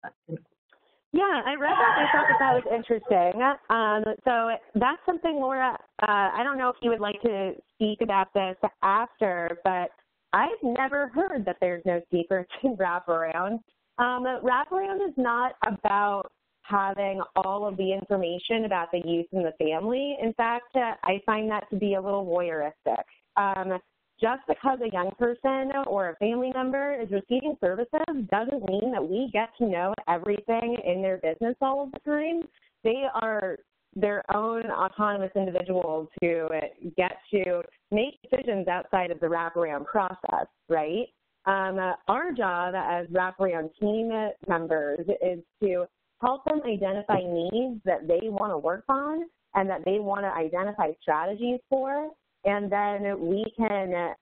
Yeah, I read that and I thought that was interesting. So that's something, Laura, I don't know if you would like to speak about this after, but I've never heard that there's no secrets in wraparound. Wraparound is not about having all of the information about the youth and the family. In fact, I find that to be a little voyeuristic. Just because a young person or a family member is receiving services doesn't mean that we get to know everything in their business all of the time. They are their own autonomous individuals who get to make decisions outside of the wraparound process, right? Our job as wraparound team members is to help them identify needs that they want to work on and that they want to identify strategies for, and then we can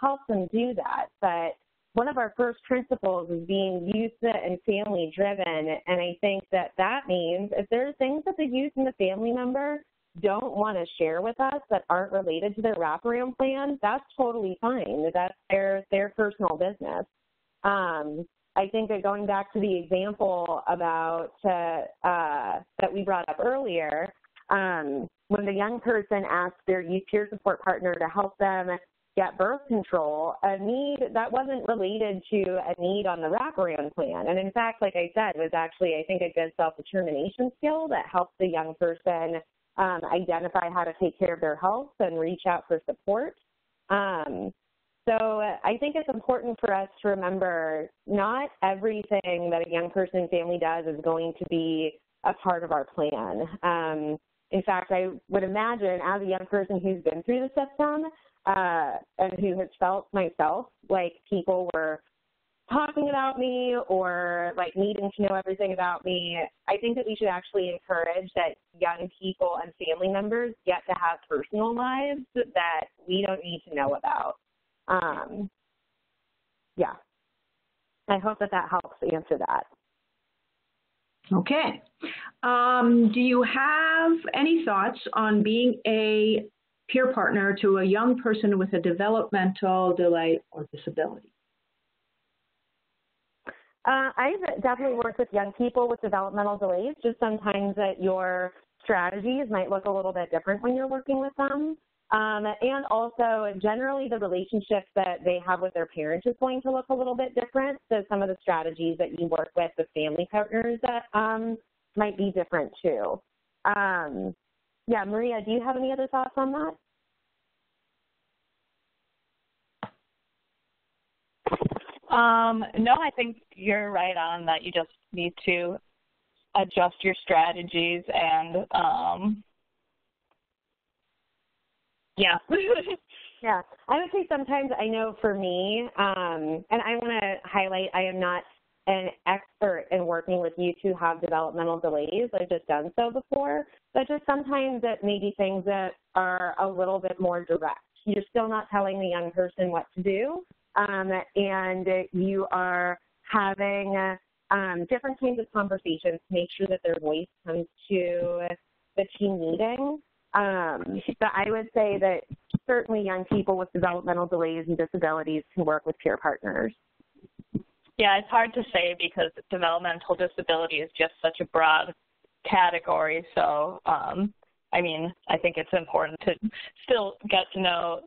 help them do that. But one of our first principles is being youth and family driven, and I think that that means if there are things that the youth and the family member don't want to share with us that aren't related to their wraparound plan, that's totally fine. That's their personal business. I think that going back to the example about that we brought up earlier, when the young person asked their youth peer support partner to help them get birth control, a need that wasn't related to a need on the wraparound plan. And in fact, like I said, was actually, I think, a good self-determination skill that helped the young person identify how to take care of their health and reach out for support. So I think it's important for us to remember not everything that a young person and family does is going to be a part of our plan. In fact, I would imagine as a young person who's been through the system and who has felt myself like people were talking about me or like needing to know everything about me, I think that we should actually encourage that young people and family members get to have personal lives that we don't need to know about. Yeah, I hope that that helps answer that. Okay. Do you have any thoughts on being a peer partner to a young person with a developmental delay or disability? I've definitely worked with young people with developmental delays, just sometimes that your strategies might look a little bit different when you're working with them. And also, generally, the relationship that they have with their parents is going to look a little bit different. So some of the strategies that you work with the family partners that might be different, too. Yeah, Maria, do you have any other thoughts on that? No, I think you're right on that. You just need to adjust your strategies and yeah. Yeah. I would say sometimes, I know for me, and I want to highlight, I am not an expert in working with youth who have developmental delays. I've just done so before. But just sometimes it may be things that are a little bit more direct. You're still not telling the young person what to do, and you are having different kinds of conversations to make sure that their voice comes to the team meeting. But I would say that certainly young people with developmental delays and disabilities can work with peer partners. Yeah, it's hard to say because developmental disability is just such a broad category. So, I mean, I think it's important to still get to know,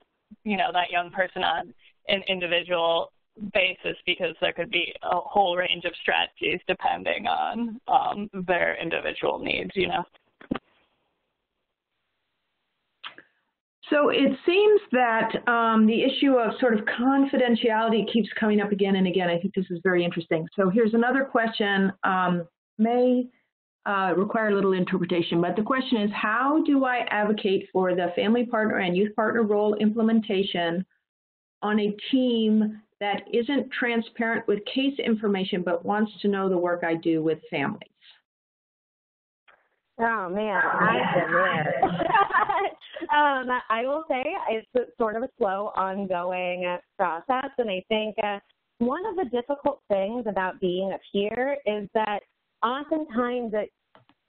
you know, that young person on an individual basis because there could be a whole range of strategies depending on their individual needs, you know. So it seems that the issue of sort of confidentiality keeps coming up again and again. I think this is very interesting. So here's another question, may require a little interpretation, but the question is, how do I advocate for the family partner and youth partner role implementation on a team that isn't transparent with case information but wants to know the work I do with families? Oh man, I've been there. I will say it's sort of a slow, ongoing process, and I think one of the difficult things about being a peer is that oftentimes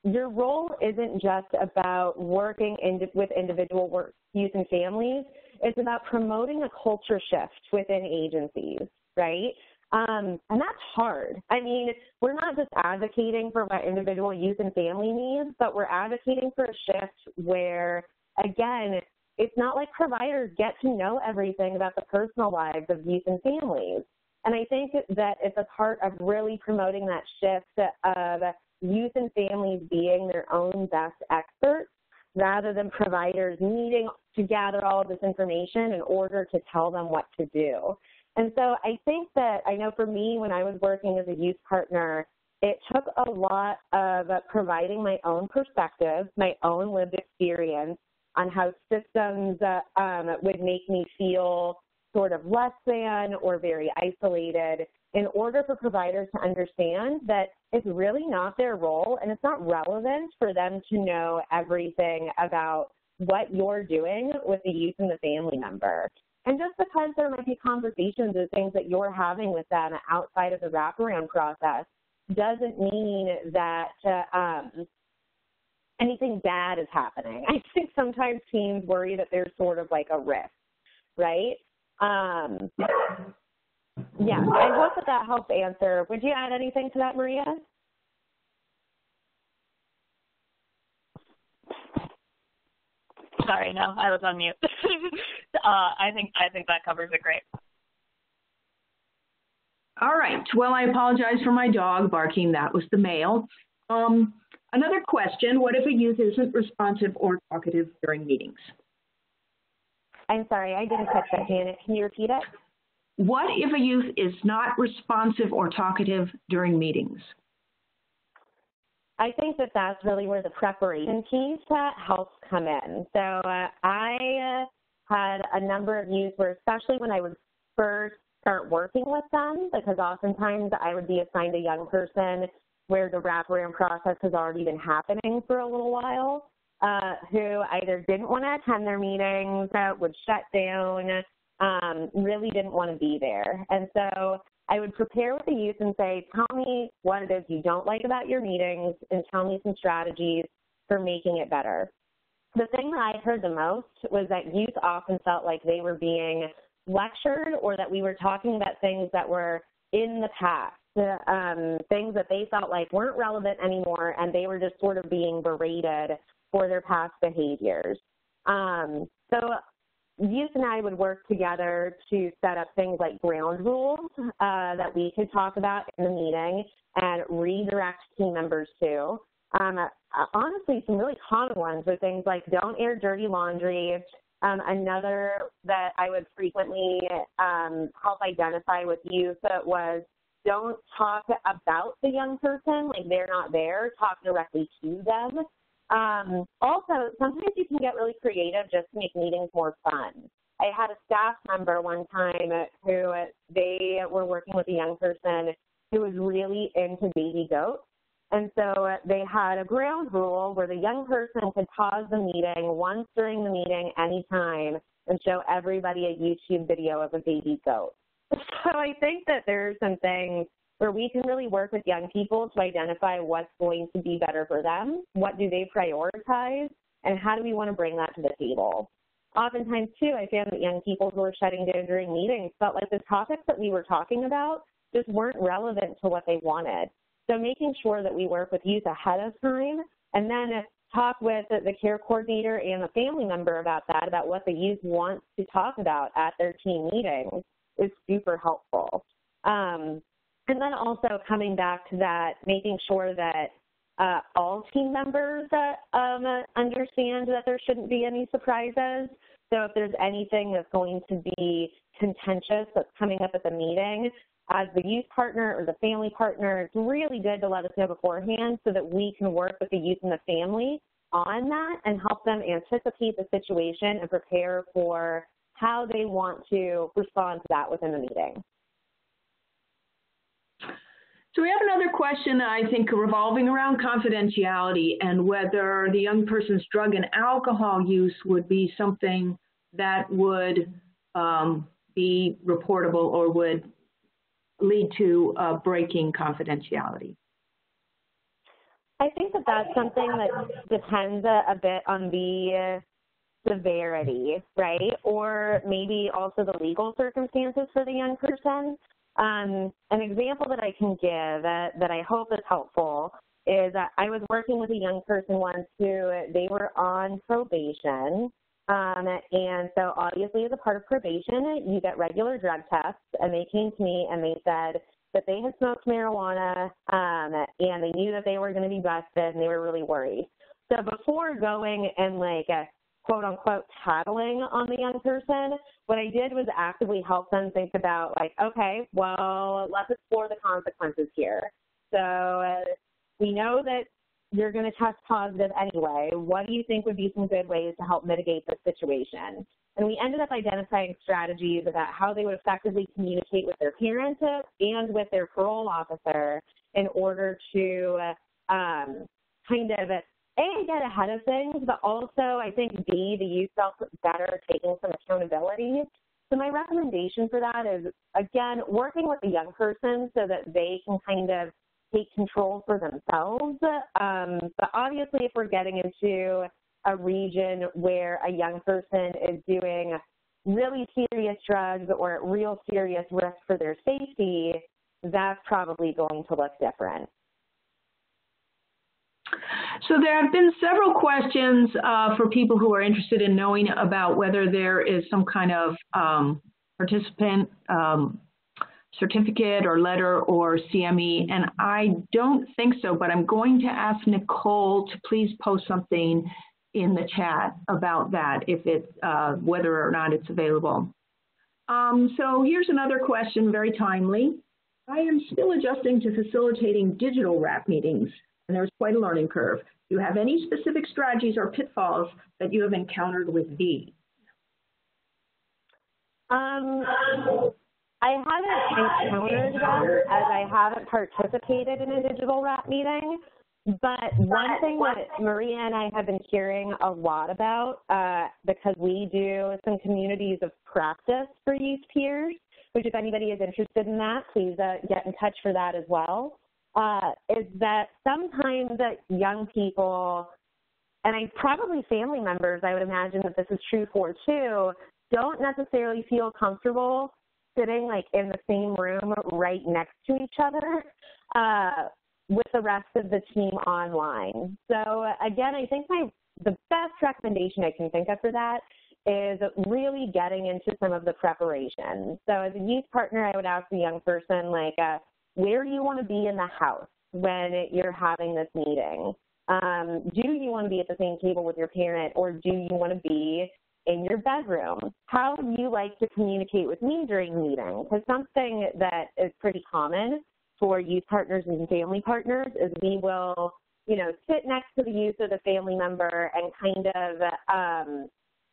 your role isn't just about working with individual youth and families. It's about promoting a culture shift within agencies, right? And that's hard. I mean, we're not just advocating for what individual youth and family needs, but we're advocating for a shift where, again, it's not like providers get to know everything about the personal lives of youth and families. And I think that it's a part of really promoting that shift of youth and families being their own best experts, rather than providers needing to gather all of this information in order to tell them what to do. And so I think that, I know for me, when I was working as a youth partner, it took a lot of providing my own perspective, my own lived experience on how systems would make me feel sort of less than or very isolated, in order for providers to understand that it's really not their role and it's not relevant for them to know everything about what you're doing with the youth and the family member. And just because there might be conversations or things that you're having with them outside of the wraparound process doesn't mean that anything bad is happening. I think sometimes teens worry that there's sort of like a risk, right? Yeah, I hope that that helps answer. Would you add anything to that, Maria? Sorry, no, I was on mute. I think that covers it great. All right. Well, I apologize for my dog barking. That was the mail. Another question: what if a youth isn't responsive or talkative during meetings? I'm sorry, I didn't catch that, Janet. Can you repeat it? What if a youth is not responsive or talkative during meetings? I think that that's really where the preparation piece helps come in. So I had a number of youth where, especially when I would first start working with them, because oftentimes I would be assigned a young person where the wraparound process has already been happening for a little while, who either didn't want to attend their meetings, would shut down, really didn't want to be there. And so I would prepare with the youth and say, tell me what it is you don't like about your meetings and tell me some strategies for making it better. The thing that I heard the most was that youth often felt like they were being lectured, or that we were talking about things that were in the past, things that they felt like weren't relevant anymore, and they were just sort of being berated for their past behaviors. So youth and I would work together to set up things like ground rules that we could talk about in the meeting and redirect team members to. Honestly, some really common ones were things like don't air dirty laundry. Another that I would frequently help identify with youth was don't talk about the young person, like they're not there, talk directly to them. Also, sometimes you can get really creative just to make meetings more fun. I had a staff member one time who they were working with a young person who was really into baby goats. And so they had a ground rule where the young person could pause the meeting once during the meeting anytime and show everybody a YouTube video of a baby goat. So I think that there's some things where we can really work with young people to identify what's going to be better for them, what do they prioritize, and how do we want to bring that to the table. Oftentimes, too, I found that young people who were shutting down during meetings felt like the topics that we were talking about just weren't relevant to what they wanted. So making sure that we work with youth ahead of time and then talk with the care coordinator and the family member about that, about what the youth wants to talk about at their team meetings, is super helpful. And then also coming back to that, making sure that all team members understand that there shouldn't be any surprises. So if there's anything that's going to be contentious that's coming up at the meeting, as the youth partner or the family partner, it's really good to let us know beforehand so that we can work with the youth and the family on that and help them anticipate the situation and prepare for how they want to respond to that within the meeting. So we have another question, I think, revolving around confidentiality and whether the young person's drug and alcohol use would be something that would be reportable or would lead to breaking confidentiality. I think that that's something that depends a bit on the severity, right? Or maybe also the legal circumstances for the young person. An example that I can give that I hope is helpful is that I was working with a young person once who they were on probation. And so obviously as a part of probation, you get regular drug tests, and they came to me and they said that they had smoked marijuana and they knew that they were going to be busted and they were really worried. So before going and quote unquote tattling on the young person, what I did was actively help them think about okay, well, let's explore the consequences here. So we know that you're going to test positive anyway. What do you think would be some good ways to help mitigate this situation? And we ended up identifying strategies about how they would effectively communicate with their parents and with their parole officer in order to kind of, A, get ahead of things, but also I think, B, the youth felt better taking some accountability. So my recommendation for that is, again, working with the young person so that they can kind of take control for themselves. But obviously, if we're getting into a region where a young person is doing really serious drugs or at real serious risk for their safety, that's probably going to look different. So there have been several questions for people who are interested in knowing about whether there is some kind of participant certificate or letter or CME, and I don't think so, but I'm going to ask Nicole to please post something in the chat about that, if it's whether or not it's available. So here's another question, very timely. I am still adjusting to facilitating digital RAP meetings, and there's quite a learning curve. Do you have any specific strategies or pitfalls that you have encountered with these? I haven't encountered them as I haven't participated in a digital RAP meeting, but one thing that Maria and I have been hearing a lot about, because we do some communities of practice for youth peers, which if anybody is interested in that, please get in touch for that as well. Is that sometimes that young people, and probably family members, I would imagine that this is true for too, don't necessarily feel comfortable sitting in the same room right next to each other with the rest of the team online. So again, I think the best recommendation I can think of for that is really getting into some of the preparation. So as a youth partner, I would ask the young person where do you want to be in the house when you're having this meeting? Do you want to be at the same table with your parent, or do you want to be in your bedroom? How do you like to communicate with me during meetings? Because something that is pretty common for youth partners and family partners is we will, sit next to the youth or the family member and kind of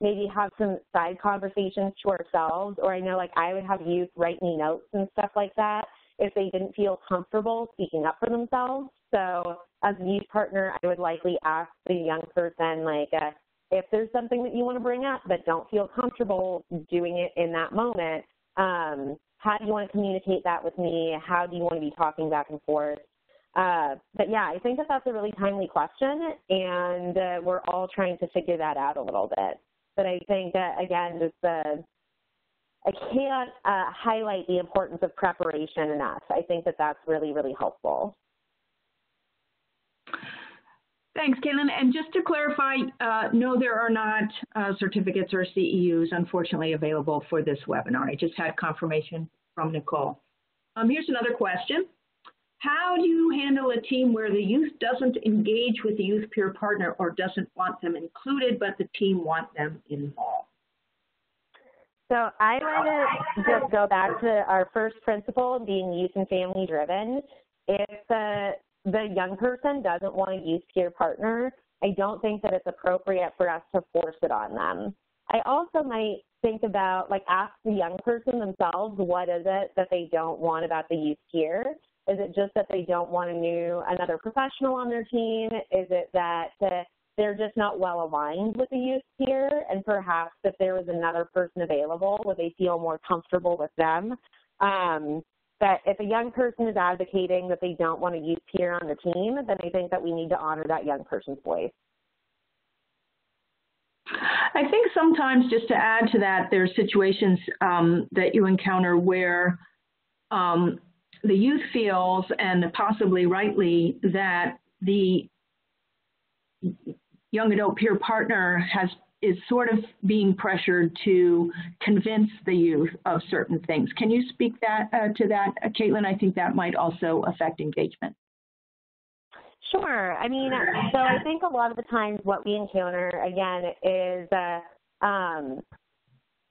maybe have some side conversations to ourselves. Or I know I would have youth write me notes and stuff like that if they didn't feel comfortable speaking up for themselves. So as a youth partner, I would likely ask the young person, if there's something that you want to bring up but don't feel comfortable doing it in that moment, how do you want to communicate that with me? How do you want to be talking back and forth? But yeah, I think that that's a really timely question, and we're all trying to figure that out a little bit. But I think that, again, just I can't highlight the importance of preparation enough. I think that that's really, really helpful. Thanks, Caitlin. And just to clarify, no, there are not certificates or CEUs, unfortunately, available for this webinar. I just had confirmation from Nicole. Here's another question. How do you handle a team where the youth doesn't engage with the youth peer partner or doesn't want them included, but the team wants them involved? So I want to just go back to our first principle, being youth and family driven. If the young person doesn't want a youth peer partner, I don't think that it's appropriate for us to force it on them. I also might think about, like, ask the young person themselves, what is it that they don't want about the youth peer? Is it just that they don't want another professional on their team? Is it that they're just not well aligned with the youth peer? And perhaps if there was another person available, would they feel more comfortable with them? But if a young person is advocating that they don't want a youth peer on the team, then I think that we need to honor that young person's voice. I think sometimes, just to add to that, there are situations that you encounter where the youth feels, and possibly rightly, that the young adult peer partner is sort of being pressured to convince the youth of certain things. Can you speak to that, Caitlin? I think that might also affect engagement. Sure. I mean, so I think a lot of the times what we encounter, again, is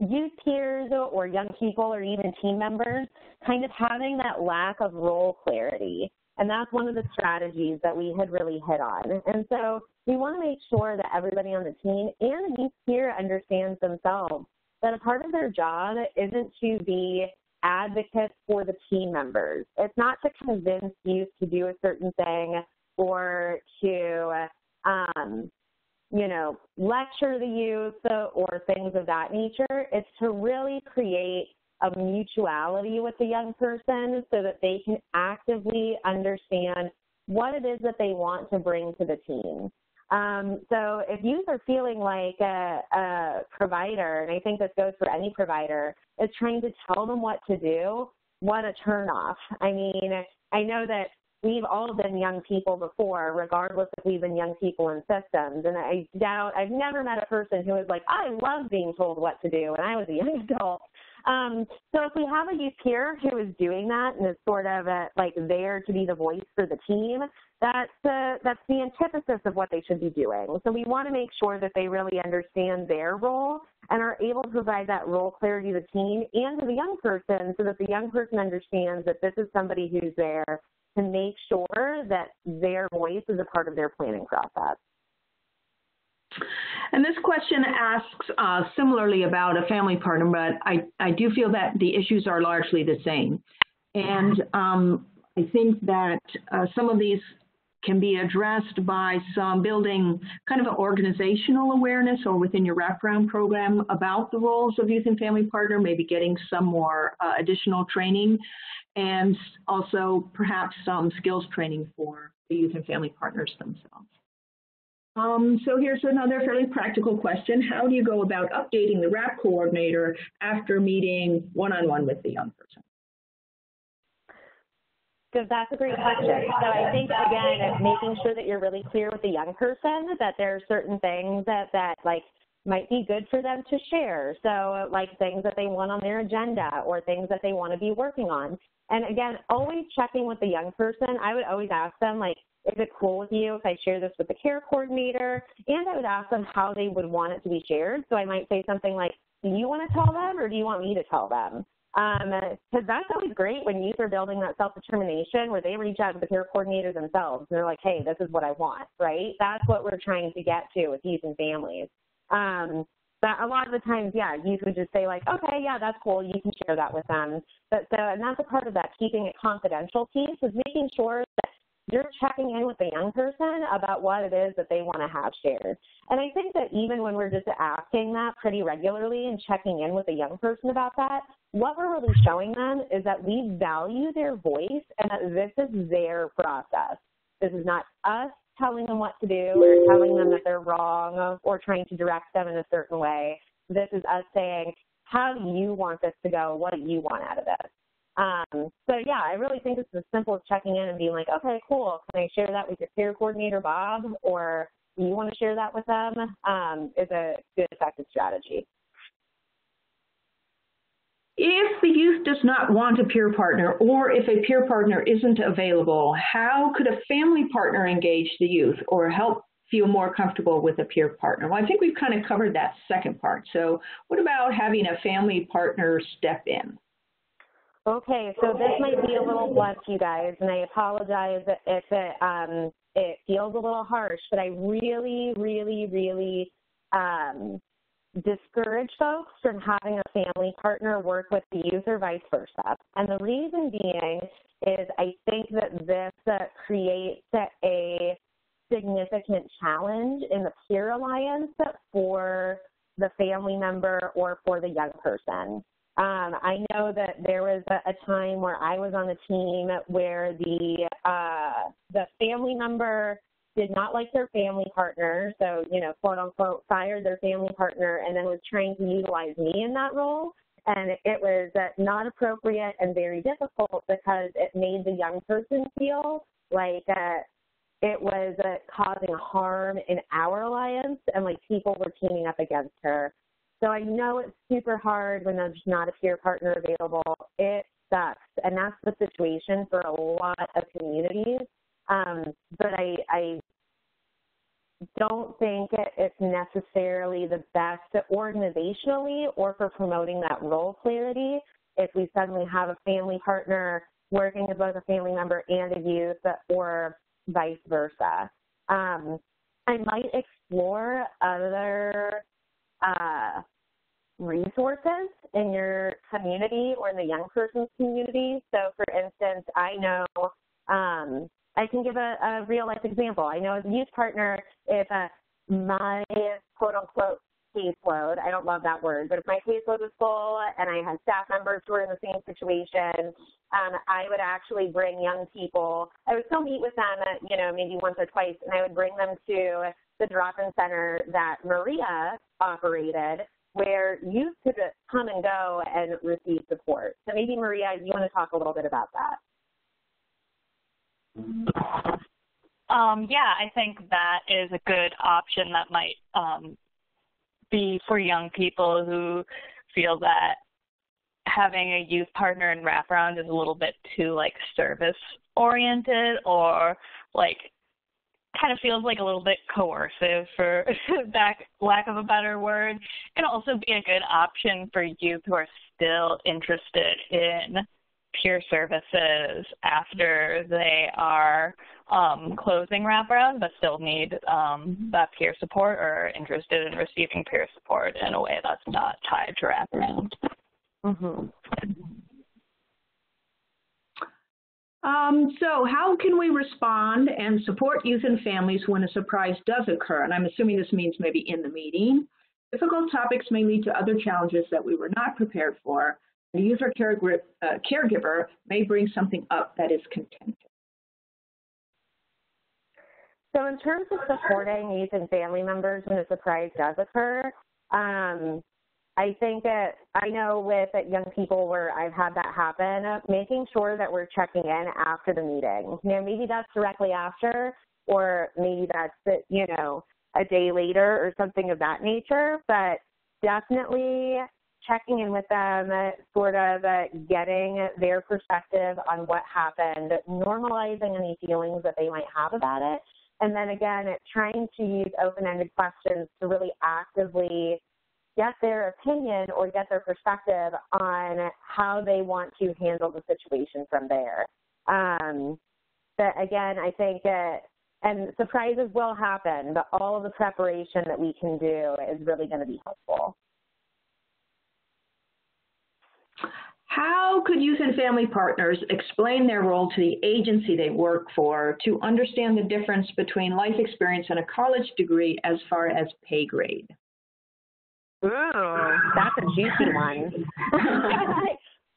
youth peers or young people or even team members kind of having that lack of role clarity. And that's one of the strategies that we had really hit on. And so we want to make sure that everybody on the team and the youth peer understands themselves that a part of their job isn't to be advocates for the team members. It's not to convince youth to do a certain thing or to, you know, lecture the youth or things of that nature. It's to really create a mutuality with the young person so that they can actively understand what it is that they want to bring to the team. So if youth are feeling like a provider, and I think this goes for any provider, is trying to tell them what to do, what a turnoff. I mean, I know that we've all been young people before, regardless if we've been young people in systems. And I've never met a person who is like, I love being told what to do when I was a young adult. So if we have a youth peer who is doing that and is sort of there to be the voice for the team, that's the antithesis of what they should be doing. So we want to make sure that they really understand their role and are able to provide that role clarity to the team and to the young person so that the young person understands that this is somebody who's there to make sure that their voice is a part of their planning process. And this question asks similarly about a family partner, but I do feel that the issues are largely the same. And I think that some of these can be addressed by some building kind of an organizational awareness or within your wraparound program about the roles of youth and family partner, maybe getting some more additional training, and also perhaps some skills training for the youth and family partners themselves. So here's another fairly practical question. How do you go about updating the RAP coordinator after meeting one-on-one with the young person? So that's a great question. So I think, again, making sure that you're really clear with the young person that there are certain things that might be good for them to share. So like things that they want on their agenda or things that they want to be working on. And again, always checking with the young person. I would always ask them, like, is it cool with you if I share this with the care coordinator? And I would ask them how they would want it to be shared. So I might say something like, do you want to tell them or do you want me to tell them? Because that's always great when youth are building that self-determination where they reach out to the peer coordinator themselves. And they're like, hey, this is what I want, right? That's what we're trying to get to with youth and families. But a lot of the times, yeah, youth would just say like, okay, yeah, that's cool. You can share that with them. And that's a part of that keeping it confidential piece is making sure that you're checking in with the young person about what it is that they want to have shared. And I think that even when we're just asking that pretty regularly and checking in with the young person about that, what we're really showing them is that we value their voice and that this is their process. This is not us telling them what to do or telling them that they're wrong or trying to direct them in a certain way. This is us saying, how do you want this to go? What do you want out of this? So yeah, I really think it's as simple as checking in and being like, okay, cool. Can I share that with your peer coordinator, Bob? Or do you want to share that with them? Is a good, effective strategy. If the youth does not want a peer partner, or if a peer partner isn't available, how could a family partner engage the youth or help feel more comfortable with a peer partner? Well, I think we've kind of covered that second part. So what about having a family partner step in? Okay, so this might be a little blunt, you guys, and I apologize if it feels a little harsh, but I really discourage folks from having a family partner work with the youth or vice versa. And the reason being is I think that this creates a significant challenge in the peer alliance for the family member or for the young person. I know that there was a time where I was on a team where the family member did not like their family partner, so, you know, quote unquote, fired their family partner and then was trying to utilize me in that role. And it was not appropriate and very difficult because it made the young person feel like it was causing harm in our alliance and like people were teaming up against her. So I know it's super hard when there's not a peer partner available. It sucks, and that's the situation for a lot of communities. But I don't think it's necessarily the best organizationally or for promoting that role clarity if we suddenly have a family partner working with both a family member and a youth or vice versa. I might explore other resources in your community or in the young person's community. So, for instance, I know I can give a real-life example. I know as a youth partner, if my quote-unquote caseload, I don't love that word, but if my caseload was full and I had staff members who were in the same situation, I would actually bring young people. I would still meet with them, you know, maybe once or twice, and I would bring them to the drop-in center that Maria operated, where youth could come and go and receive support. So maybe, Maria, you want to talk a little bit about that? Yeah, I think that is a good option that might be for young people who feel that having a youth partner in wraparound is a little bit too, like, service-oriented or, like, kind of feels like a little bit coercive, for lack of a better word. It can also be a good option for youth who are still interested in peer services after they are closing wraparound, but still need that peer support or interested in receiving peer support in a way that's not tied to wraparound. Mm-hmm. So how can we respond and support youth and families when a surprise does occur? And I'm assuming this means maybe in the meeting. Difficult topics may lead to other challenges that we were not prepared for. The youth or caregiver may bring something up that is contentious. So in terms of supporting youth and family members when a surprise does occur, I think that I know with young people where I've had that happen, making sure that we're checking in after the meeting. Now, maybe that's directly after, or maybe that's, you know, a day later or something of that nature, but definitely checking in with them, sort of getting their perspective on what happened, normalizing any feelings that they might have about it, and then again, trying to use open-ended questions to really actively get their opinion or get their perspective on how they want to handle the situation from there. But again, I think, and surprises will happen, but all of the preparation that we can do is really going to be helpful. How could youth and family partners explain their role to the agency they work for to understand the difference between life experience and a college degree as far as pay grade? Ooh, that's a juicy one.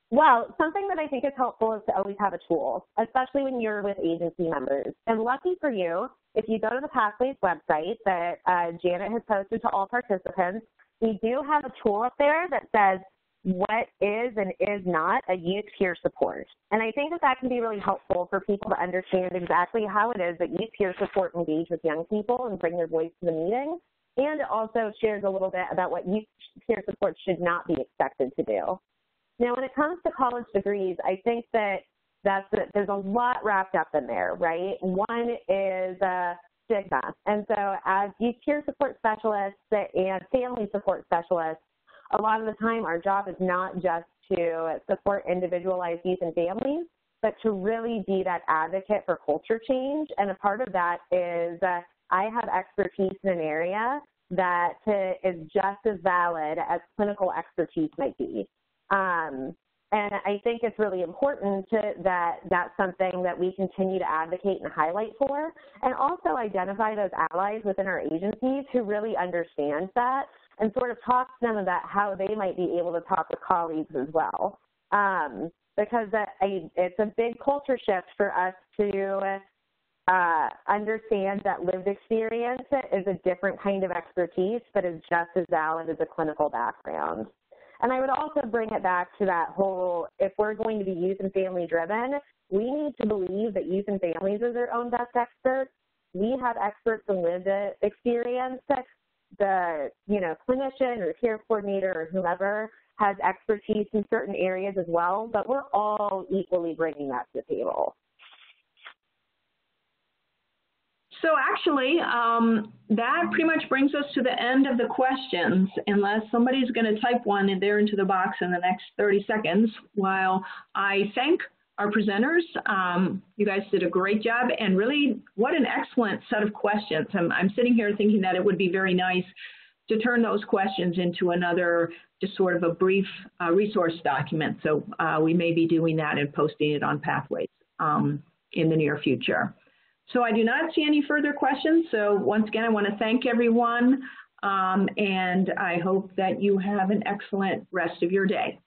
Well, something that I think is helpful is to always have a tool, especially when you're with agency members. And lucky for you, if you go to the Pathways website that Janet has posted to all participants, we do have a tool up there that says what is and is not a youth peer support. And I think that that can be really helpful for people to understand exactly how it is that youth peer support engage with young people and bring their voice to the meeting. And also shares a little bit about what youth peer support should not be expected to do. Now, when it comes to college degrees, I think that there's a lot wrapped up in there, right? One is stigma. And so as youth peer support specialists and family support specialists, a lot of the time our job is not just to support individualized youth and families, but to really be that advocate for culture change. And a part of that is I have expertise in an area that is just as valid as clinical expertise might be. And I think it's really important that that's something that we continue to advocate and highlight for, and also identify those allies within our agencies who really understand that and sort of talk to them about how they might be able to talk with colleagues as well. Because it's a big culture shift for us to understand that lived experience is a different kind of expertise, but is just as valid as a clinical background. And I would also bring it back to that whole, if we're going to be youth and family driven, we need to believe that youth and families are their own best experts. We have experts in lived experience. The clinician or care coordinator or whomever has expertise in certain areas as well, but we're all equally bringing that to the table. So actually, that pretty much brings us to the end of the questions, unless somebody's going to type one in there into the box in the next 30 seconds. While I thank our presenters, you guys did a great job, and really, what an excellent set of questions. I'm sitting here thinking that it would be very nice to turn those questions into another, just sort of a brief resource document. So we may be doing that and posting it on Pathways in the near future. So I do not see any further questions. So once again, I want to thank everyone, and I hope that you have an excellent rest of your day.